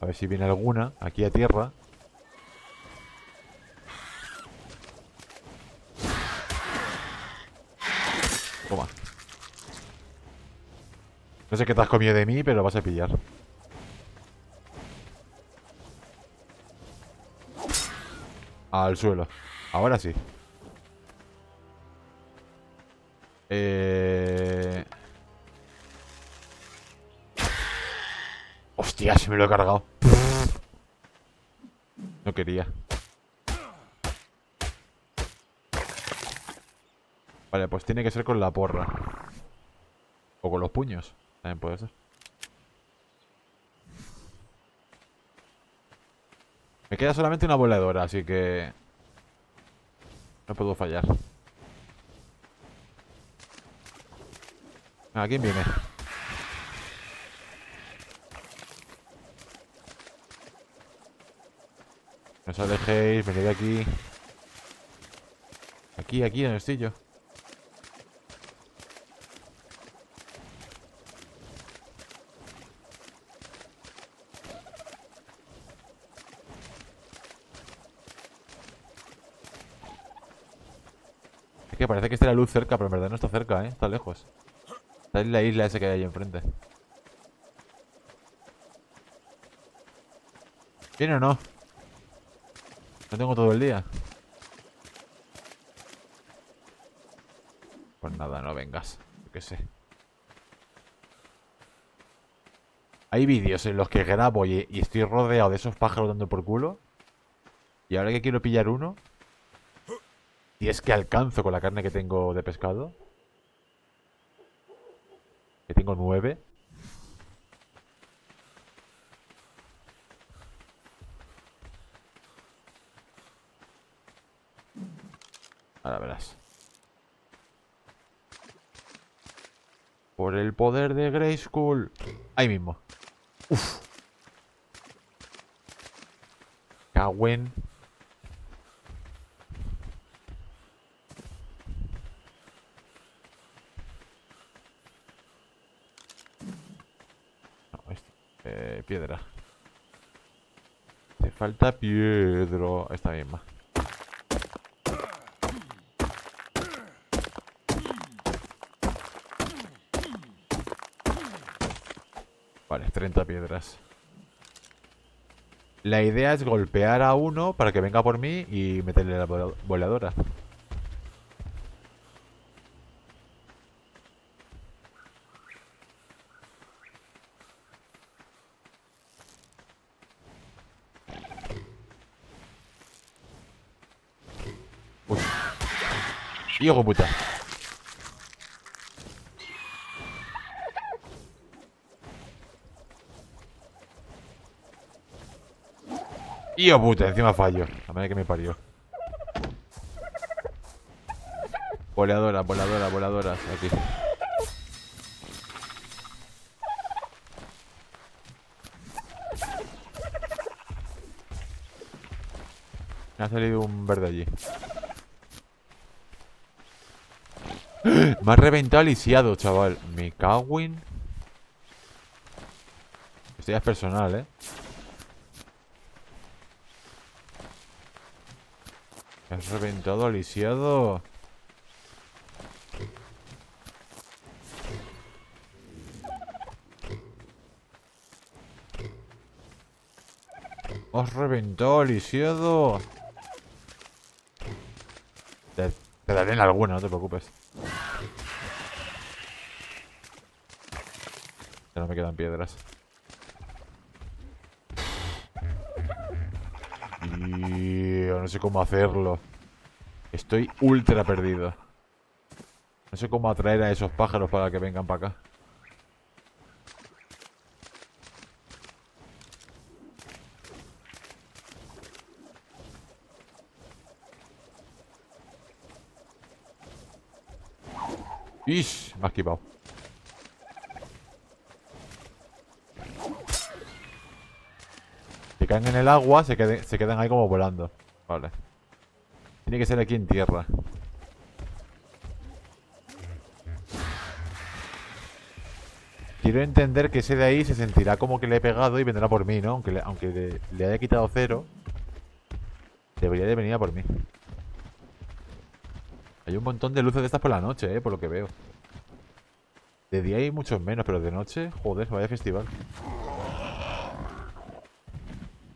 A ver si viene alguna aquí a tierra. Toma. No sé qué te has comido de mí, pero lo vas a pillar. Al suelo. Ahora sí. Eh... Hostia, se me lo he cargado. No quería. Vale, pues tiene que ser con la porra. O con los puños. También puede ser. Me queda solamente una voladora, así que... no puedo fallar. ¿A quién viene? No os alejéis, venid aquí. Aquí, aquí, donde estoy yo. Es que parece que está la luz cerca, pero en verdad no está cerca, ¿eh? Está lejos. Está en la isla esa que hay ahí enfrente. ¿Viene o no? No tengo todo el día. Pues nada, no vengas. Yo qué sé. Hay vídeos en los que grabo y, y estoy rodeado de esos pájaros dando por culo. Y ahora que quiero pillar uno, y es que alcanzo con la carne que tengo de pescado, que tengo nueve. Ahora verás. Por el poder de Grayskull. Ahí mismo. Uf. Cagüen. No, este. Eh, piedra. Te falta piedra. Esta misma. Vale, treinta piedras. La idea es golpear a uno para que venga por mí y meterle la voladora. Uy. Hijo puta. Tío puta, encima fallo. La madre que me parió. Voladora, voladora, voladoras. Aquí. Me ha salido un verde allí. Me ha reventado lisiado, chaval. Me cago en... esto ya es personal, eh. Has reventado al lisiado. Has reventado al lisiado. Te, te daré en alguna, no te preocupes. Ya no me quedan piedras. Y no sé cómo hacerlo. Estoy ultra perdido. No sé cómo atraer a esos pájaros para que vengan para acá. ¡Ish! Me ha esquivado. Si caen en el agua, se, queden, se quedan ahí como volando. Vale. Tiene que ser aquí en tierra. Quiero entender que ese de ahí se sentirá como que le he pegado y vendrá por mí, ¿no? Aunque le, aunque le, le haya quitado cero, debería de venir a por mí. Hay un montón de luces de estas por la noche, eh, por lo que veo. De día hay muchos menos, pero de noche, joder, vaya festival.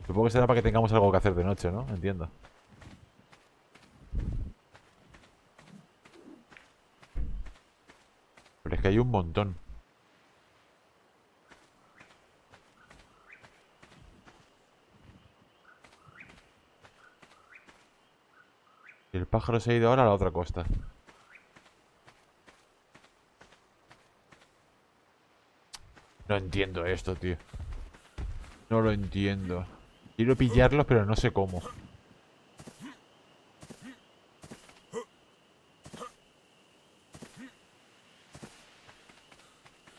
Supongo que será para que tengamos algo que hacer de noche, ¿no? Entiendo. Pero es que hay un montón. Y el pájaro se ha ido ahora a la otra costa. No entiendo esto, tío. No lo entiendo. Quiero pillarlos, pero no sé cómo.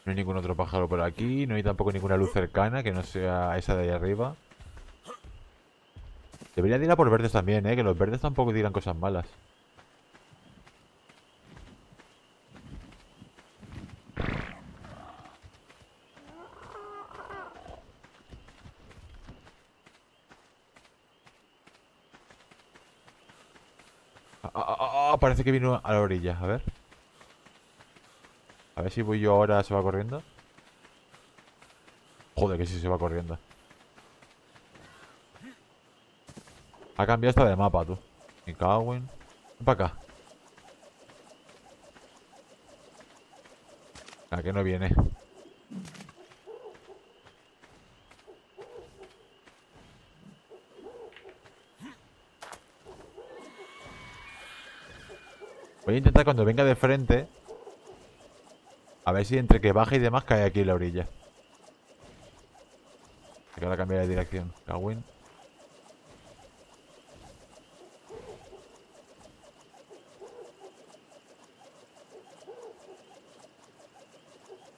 No hay ningún otro pájaro por aquí. No hay tampoco ninguna luz cercana que no sea esa de ahí arriba. Debería de ir a por verdes también, eh. Que los verdes tampoco dirán cosas malas. Ah, ah, ah, ah, parece que vino a la orilla. A ver. A ver si voy yo ahora, se va corriendo. Joder, que sí se va corriendo. Ha cambiado hasta de mapa, tú. Me cago en... Ven para acá. Ah, que no viene. Voy a intentar cuando venga de frente... A ver si entre que baja y demás cae aquí en la orilla. Que ahora cambia de dirección. Cagüín.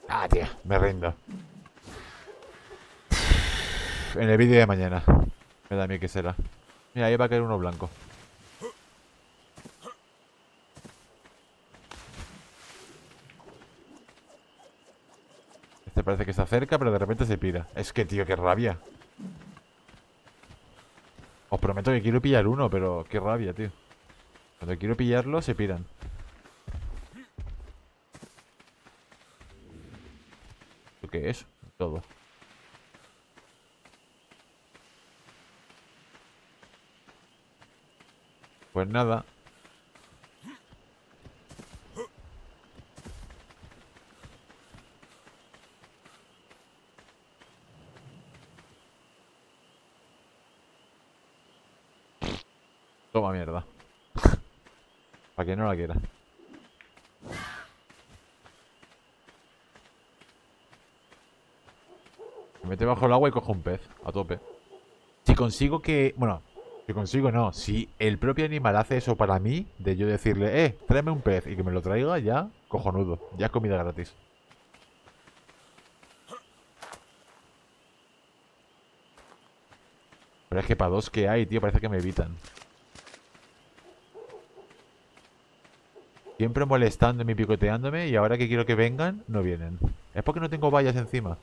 Ah, tío. Me rindo. En el vídeo de mañana. Me da miedo que será. Mira, ahí va a caer uno blanco. Parece que está cerca, pero de repente se pira. Es que, tío, qué rabia. Os prometo que quiero pillar uno, pero qué rabia, tío. Cuando quiero pillarlo, se piran. ¿Esto qué es? Todo. Pues nada. Toma mierda. Para que no la quiera. Me meto bajo el agua y cojo un pez. A tope. Si consigo que... Bueno, si consigo no. Si el propio animal hace eso para mí, de yo decirle, eh, tráeme un pez y que me lo traiga, ya cojonudo. Ya es comida gratis. Pero es que para dos que hay, tío, parece que me evitan. Siempre molestándome y picoteándome, y ahora que quiero que vengan, no vienen. Es porque no tengo vallas encima.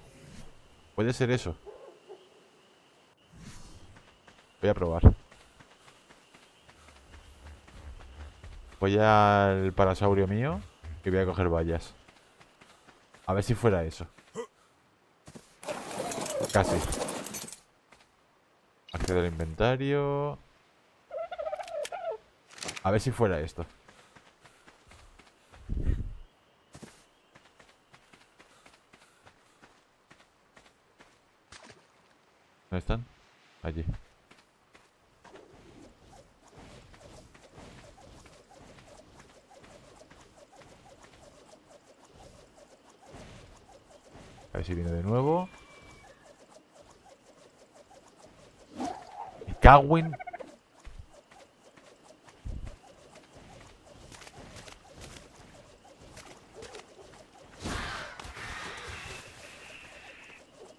Puede ser eso. Voy a probar. Voy al parasaurio mío y voy a coger vallas. A ver si fuera eso. Casi. Accedo al inventario. A ver si fuera esto. ¿Dónde están? Allí. A ver si viene de nuevo. Me cago en...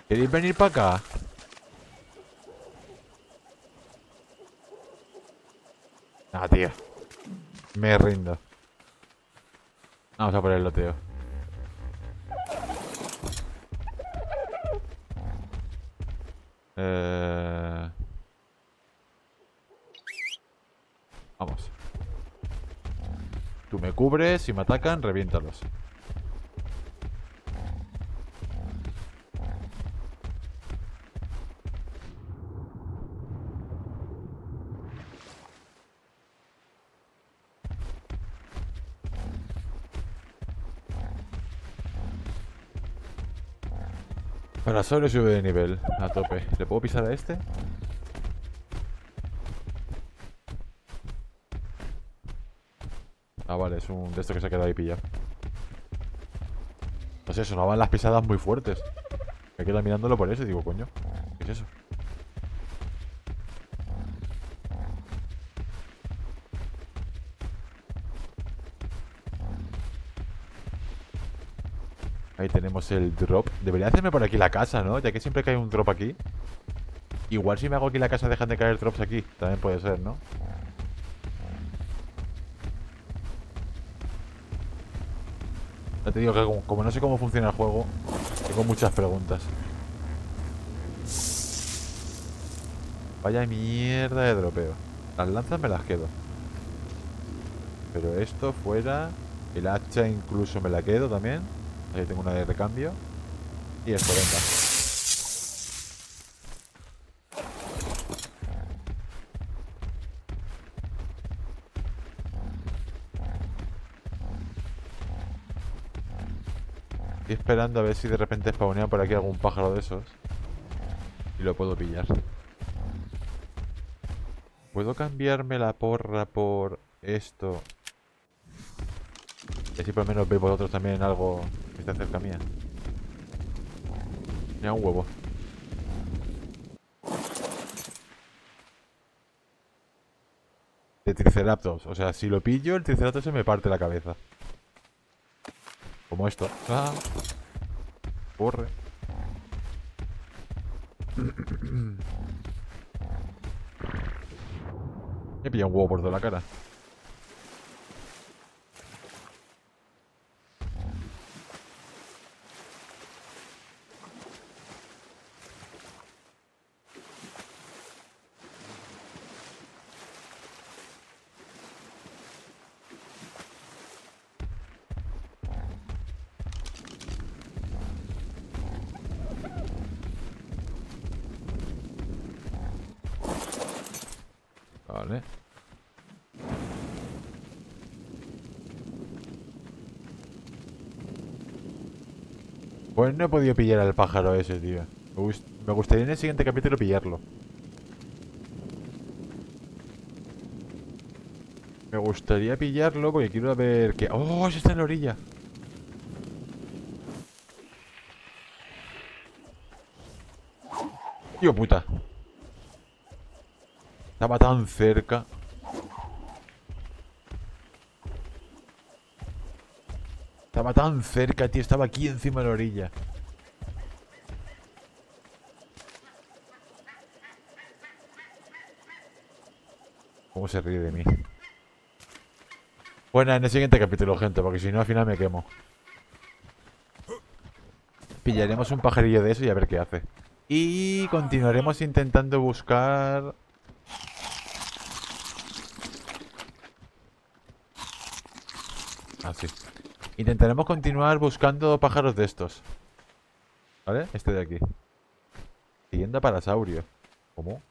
¿Queréis venir para acá? Ah, tío. Me rindo. Vamos a por el loteo. Eh... Vamos. Tú me cubres, si me atacan, reviéntalos. Parasaurio sube de nivel, a tope. ¿Le puedo pisar a este? Ah, vale, es un de estos que se ha quedado ahí pillado. Pues eso, no van las pisadas muy fuertes. Me queda mirándolo por eso y digo, coño, ¿qué es eso? Ahí tenemos el drop. Debería hacerme por aquí la casa, ¿no? Ya que siempre cae un drop aquí. Igual si me hago aquí la casa dejan de caer drops aquí. También puede ser, ¿no? Ya te digo que como, como no sé cómo funciona el juego, tengo muchas preguntas. Vaya mierda de dropeo. Las lanzas me las quedo. Pero esto fuera. El hacha incluso me la quedo también. Ahí tengo una de recambio. Y esto, venga. Estoy esperando a ver si de repente spawnea por aquí algún pájaro de esos y lo puedo pillar. ¿Puedo cambiarme la porra por esto? Y así por lo menos veis vosotros también algo que está cerca mía. Mira, un huevo. De Triceratops. O sea, si lo pillo, el Triceratops se me parte la cabeza. Como esto. Ah. Corre. Me he pillado un huevo por toda la cara. Vale. Pues no he podido pillar al pájaro ese, tío. Me, gust me gustaría en el siguiente capítulo pillarlo. Me gustaría pillarlo porque quiero ver que... ¡Oh! Se está en la orilla. Tío puta. Estaba tan cerca. Estaba tan cerca, tío. Estaba aquí encima de la orilla. ¿Cómo se ríe de mí? Bueno, en el siguiente capítulo, gente, porque si no al final me quemo. Pillaremos un pajarillo de eso y a ver qué hace. Y continuaremos intentando buscar... Así. Intentaremos continuar buscando pájaros de estos. ¿Vale? Este de aquí. Siguiendo a Parasaurio. ¿Cómo?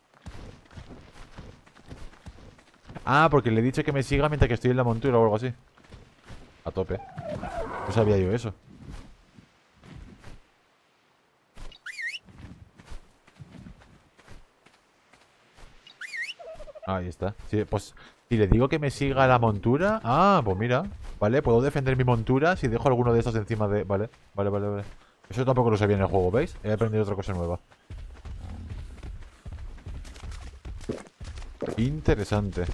Ah, porque le he dicho que me siga mientras que estoy en la montura o algo así. A tope. No sabía yo eso. Ahí está. Sí, pues si le digo que me siga a la montura... Ah, pues mira. Vale, puedo defender mi montura si dejo alguno de estos encima de... Vale, vale, vale, vale. Eso tampoco lo sabía en el juego, ¿veis? He aprendido otra cosa nueva. Interesante.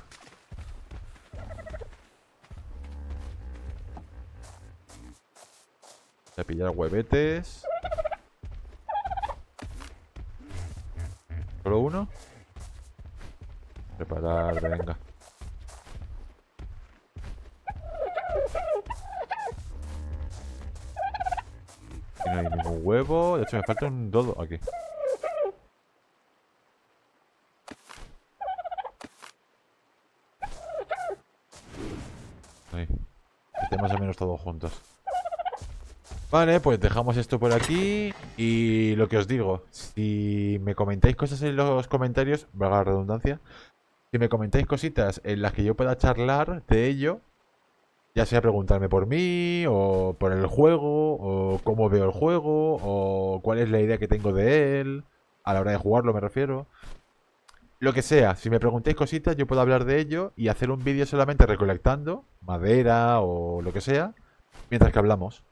Voy a pillar huevetes. ¿Solo uno? Preparar, venga. No hay ningún huevo. De hecho, me falta un dodo aquí. Ahí. Estén más o menos todos juntos. Vale, pues dejamos esto por aquí. Y lo que os digo, si me comentáis cosas en los comentarios, valga la redundancia, si me comentáis cositas en las que yo pueda charlar de ello, ya sea preguntarme por mí, o por el juego, o cómo veo el juego, o cuál es la idea que tengo de él, a la hora de jugarlo me refiero. Lo que sea, si me preguntáis cositas yo puedo hablar de ello y hacer un vídeo solamente recolectando madera o lo que sea, mientras que hablamos.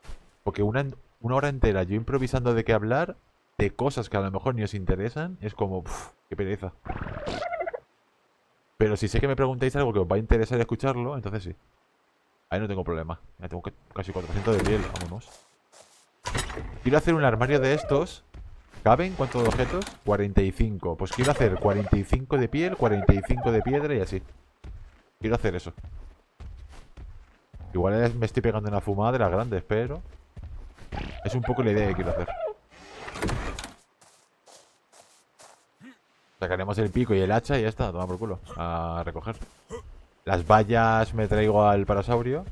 Porque una, una hora entera yo improvisando de qué hablar, de cosas que a lo mejor ni os interesan, es como, uff, qué pereza. Pero si sé que me preguntáis algo que os va a interesar escucharlo, entonces sí. Ahí no tengo problema. Ya tengo casi cuatrocientos de piel, vámonos. Quiero hacer un armario de estos. ¿Caben cuántos objetos? cuarenta y cinco. Pues quiero hacer cuarenta y cinco de piel, cuarenta y cinco de piedra y así. Quiero hacer eso. Igual me estoy pegando una fumada de las grandes, pero... es un poco la idea que quiero hacer. Sacaremos el pico y el hacha y ya está, toma por culo. A recoger. Las vallas me traigo al parasaurio.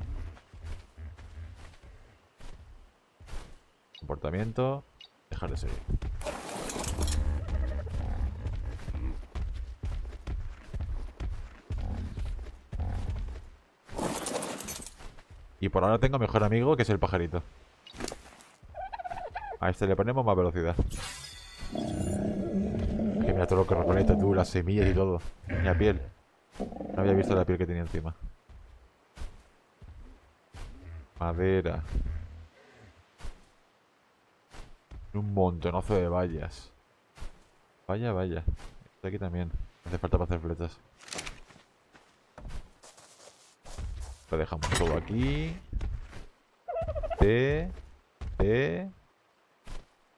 Comportamiento. Dejar de seguir. Y por ahora tengo mejor amigo, que es el pajarito. A este le ponemos más velocidad. Que mira todo lo que recolecta tú, las semillas y todo. Y la piel. No había visto la piel que tenía encima. Madera. Un montonazo de vallas. Vaya, vaya. Esto aquí también. No hace falta para hacer flechas. Lo dejamos todo aquí. T, T,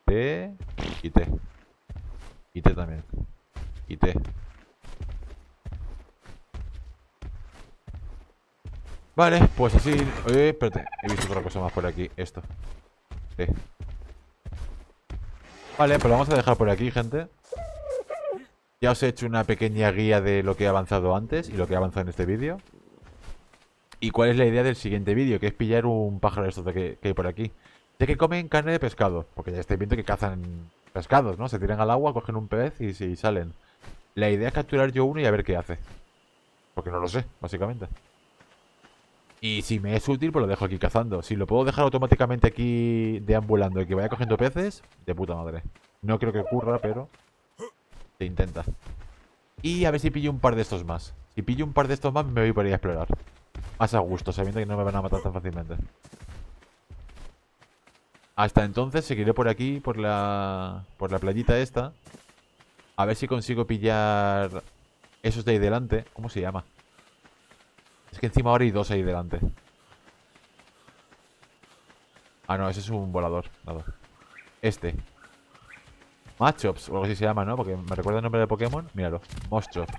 T y T. Y T también. Y T. Vale, pues así... Eh, espérate, he visto otra cosa más por aquí. Esto. T. Vale, pues lo vamos a dejar por aquí, gente. Ya os he hecho una pequeña guía de lo que he avanzado antes y lo que he avanzado en este vídeo. ¿Y cuál es la idea del siguiente vídeo? Que es pillar un pájaro de estos que, que hay por aquí. De que comen carne de pescado. Porque ya estáis viendo que cazan pescados, ¿no? Se tiran al agua, cogen un pez y, y salen. La idea es capturar yo uno y a ver qué hace. Porque no lo sé, básicamente. Y si me es útil, pues lo dejo aquí cazando. Si lo puedo dejar automáticamente aquí deambulando y que vaya cogiendo peces, de puta madre. No creo que ocurra, pero se intenta. Y a ver si pillo un par de estos más. Si pillo un par de estos más, me voy por ahí a explorar. Más a gusto, sabiendo que no me van a matar tan fácilmente. Hasta entonces seguiré por aquí, por la por la playita esta. A ver si consigo pillar esos de ahí delante. ¿Cómo se llama? Es que encima ahora hay dos ahí delante. Ah, no, ese es un volador. Nada. Este. Moschops, o algo así se llama, ¿no? Porque me recuerda el nombre de Pokémon. Míralo. Moschops.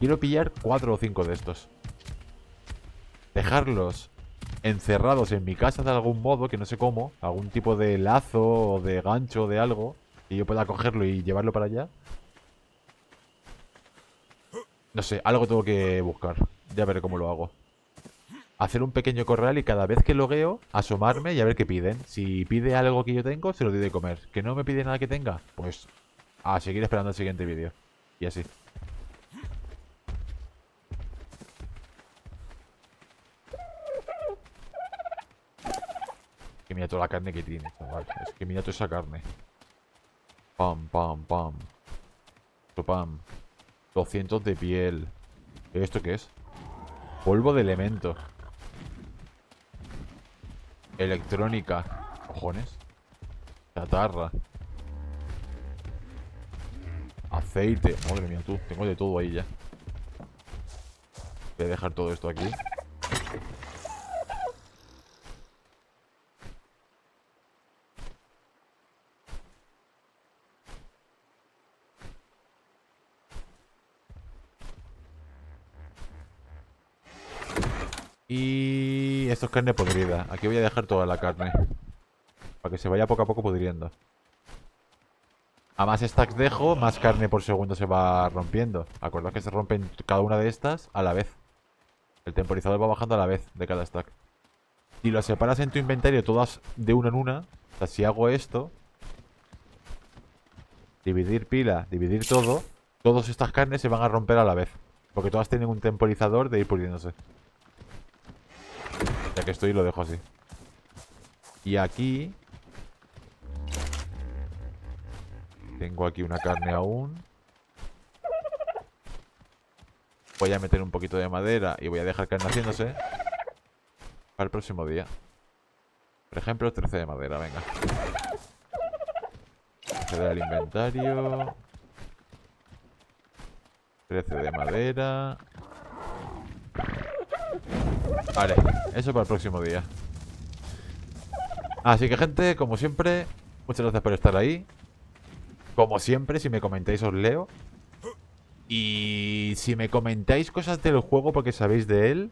Quiero pillar cuatro o cinco de estos. Dejarlos encerrados en mi casa de algún modo, que no sé cómo, algún tipo de lazo o de gancho o de algo, y yo pueda cogerlo y llevarlo para allá. No sé, algo tengo que buscar. Ya veré cómo lo hago. Hacer un pequeño corral y cada vez que logueo, asomarme y a ver qué piden. Si pide algo que yo tengo, se lo doy de comer. Que no me pide nada que tenga, pues a seguir esperando el siguiente vídeo. Y así. Que mira toda la carne que tiene, chaval. Es que mira toda esa carne. Pam, pam, pam. Pam. doscientos de piel. ¿Esto qué es? Polvo de elemento. Electrónica. Cojones. Chatarra. Aceite. Madre mía, tú. Tengo de todo ahí ya. Voy a dejar todo esto aquí. Y esto es carne podrida. Aquí voy a dejar toda la carne. Para que se vaya poco a poco pudriendo. A más stacks dejo, más carne por segundo se va rompiendo. Acordad que se rompen cada una de estas a la vez. El temporizador va bajando a la vez de cada stack. Si lo separas en tu inventario todas de una en una. O sea, si hago esto. Dividir pila, dividir todo. Todas estas carnes se van a romper a la vez. Porque todas tienen un temporizador de ir pudriéndose. Ya que estoy, lo dejo así. Y aquí... tengo aquí una carne aún. Voy a meter un poquito de madera y voy a dejar carne haciéndose. Para el próximo día. Por ejemplo, trece de madera, venga. acceder al inventario. trece de madera. Vale, eso para el próximo día. Así que, gente, como siempre, muchas gracias por estar ahí. Como siempre, si me comentáis os leo. Y si me comentáis cosas del juego porque sabéis de él,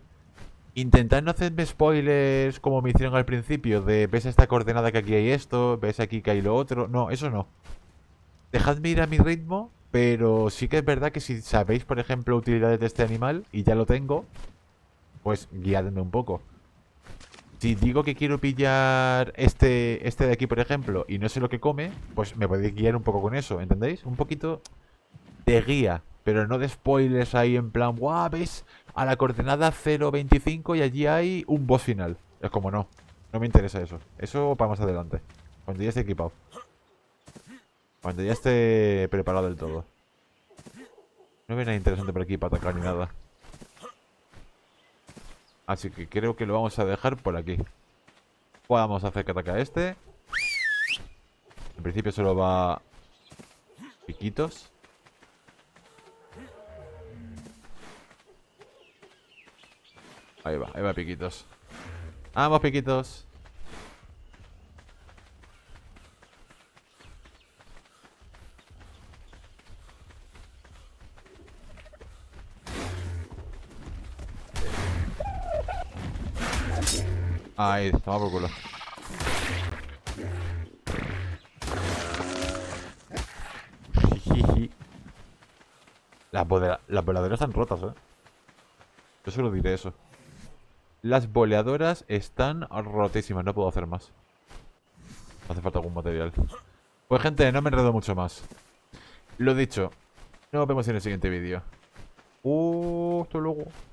intentad no hacerme spoilers como me hicieron al principio, de ves esta coordenada que aquí hay esto, ves aquí que hay lo otro. No, eso no. Dejadme ir a mi ritmo, pero sí que es verdad que si sabéis, por ejemplo, utilidades de este animal, y ya lo tengo, pues guiadme un poco. Si digo que quiero pillar este, este de aquí, por ejemplo, y no sé lo que come, pues me podéis guiar un poco con eso, ¿entendéis? Un poquito de guía, pero no de spoilers ahí en plan, guau, ves a la coordenada cero veinticinco y allí hay un boss final. Es como no, no me interesa eso. Eso para más adelante, cuando ya esté equipado, cuando ya esté preparado del todo. No hay nada interesante por aquí para atacar ni nada, así que creo que lo vamos a dejar por aquí. Vamos a hacer que ataque a este. En principio solo va Piquitos. Ahí va, ahí va Piquitos. ¡Vamos, Piquitos! Ahí, estaba por culo. Las voladoras están rotas, ¿eh? Yo solo diré eso. Las boleadoras están rotísimas, no puedo hacer más. Hace falta algún material. Pues, gente, no me enredo mucho más. Lo dicho, nos vemos en el siguiente vídeo. Uh, hasta luego.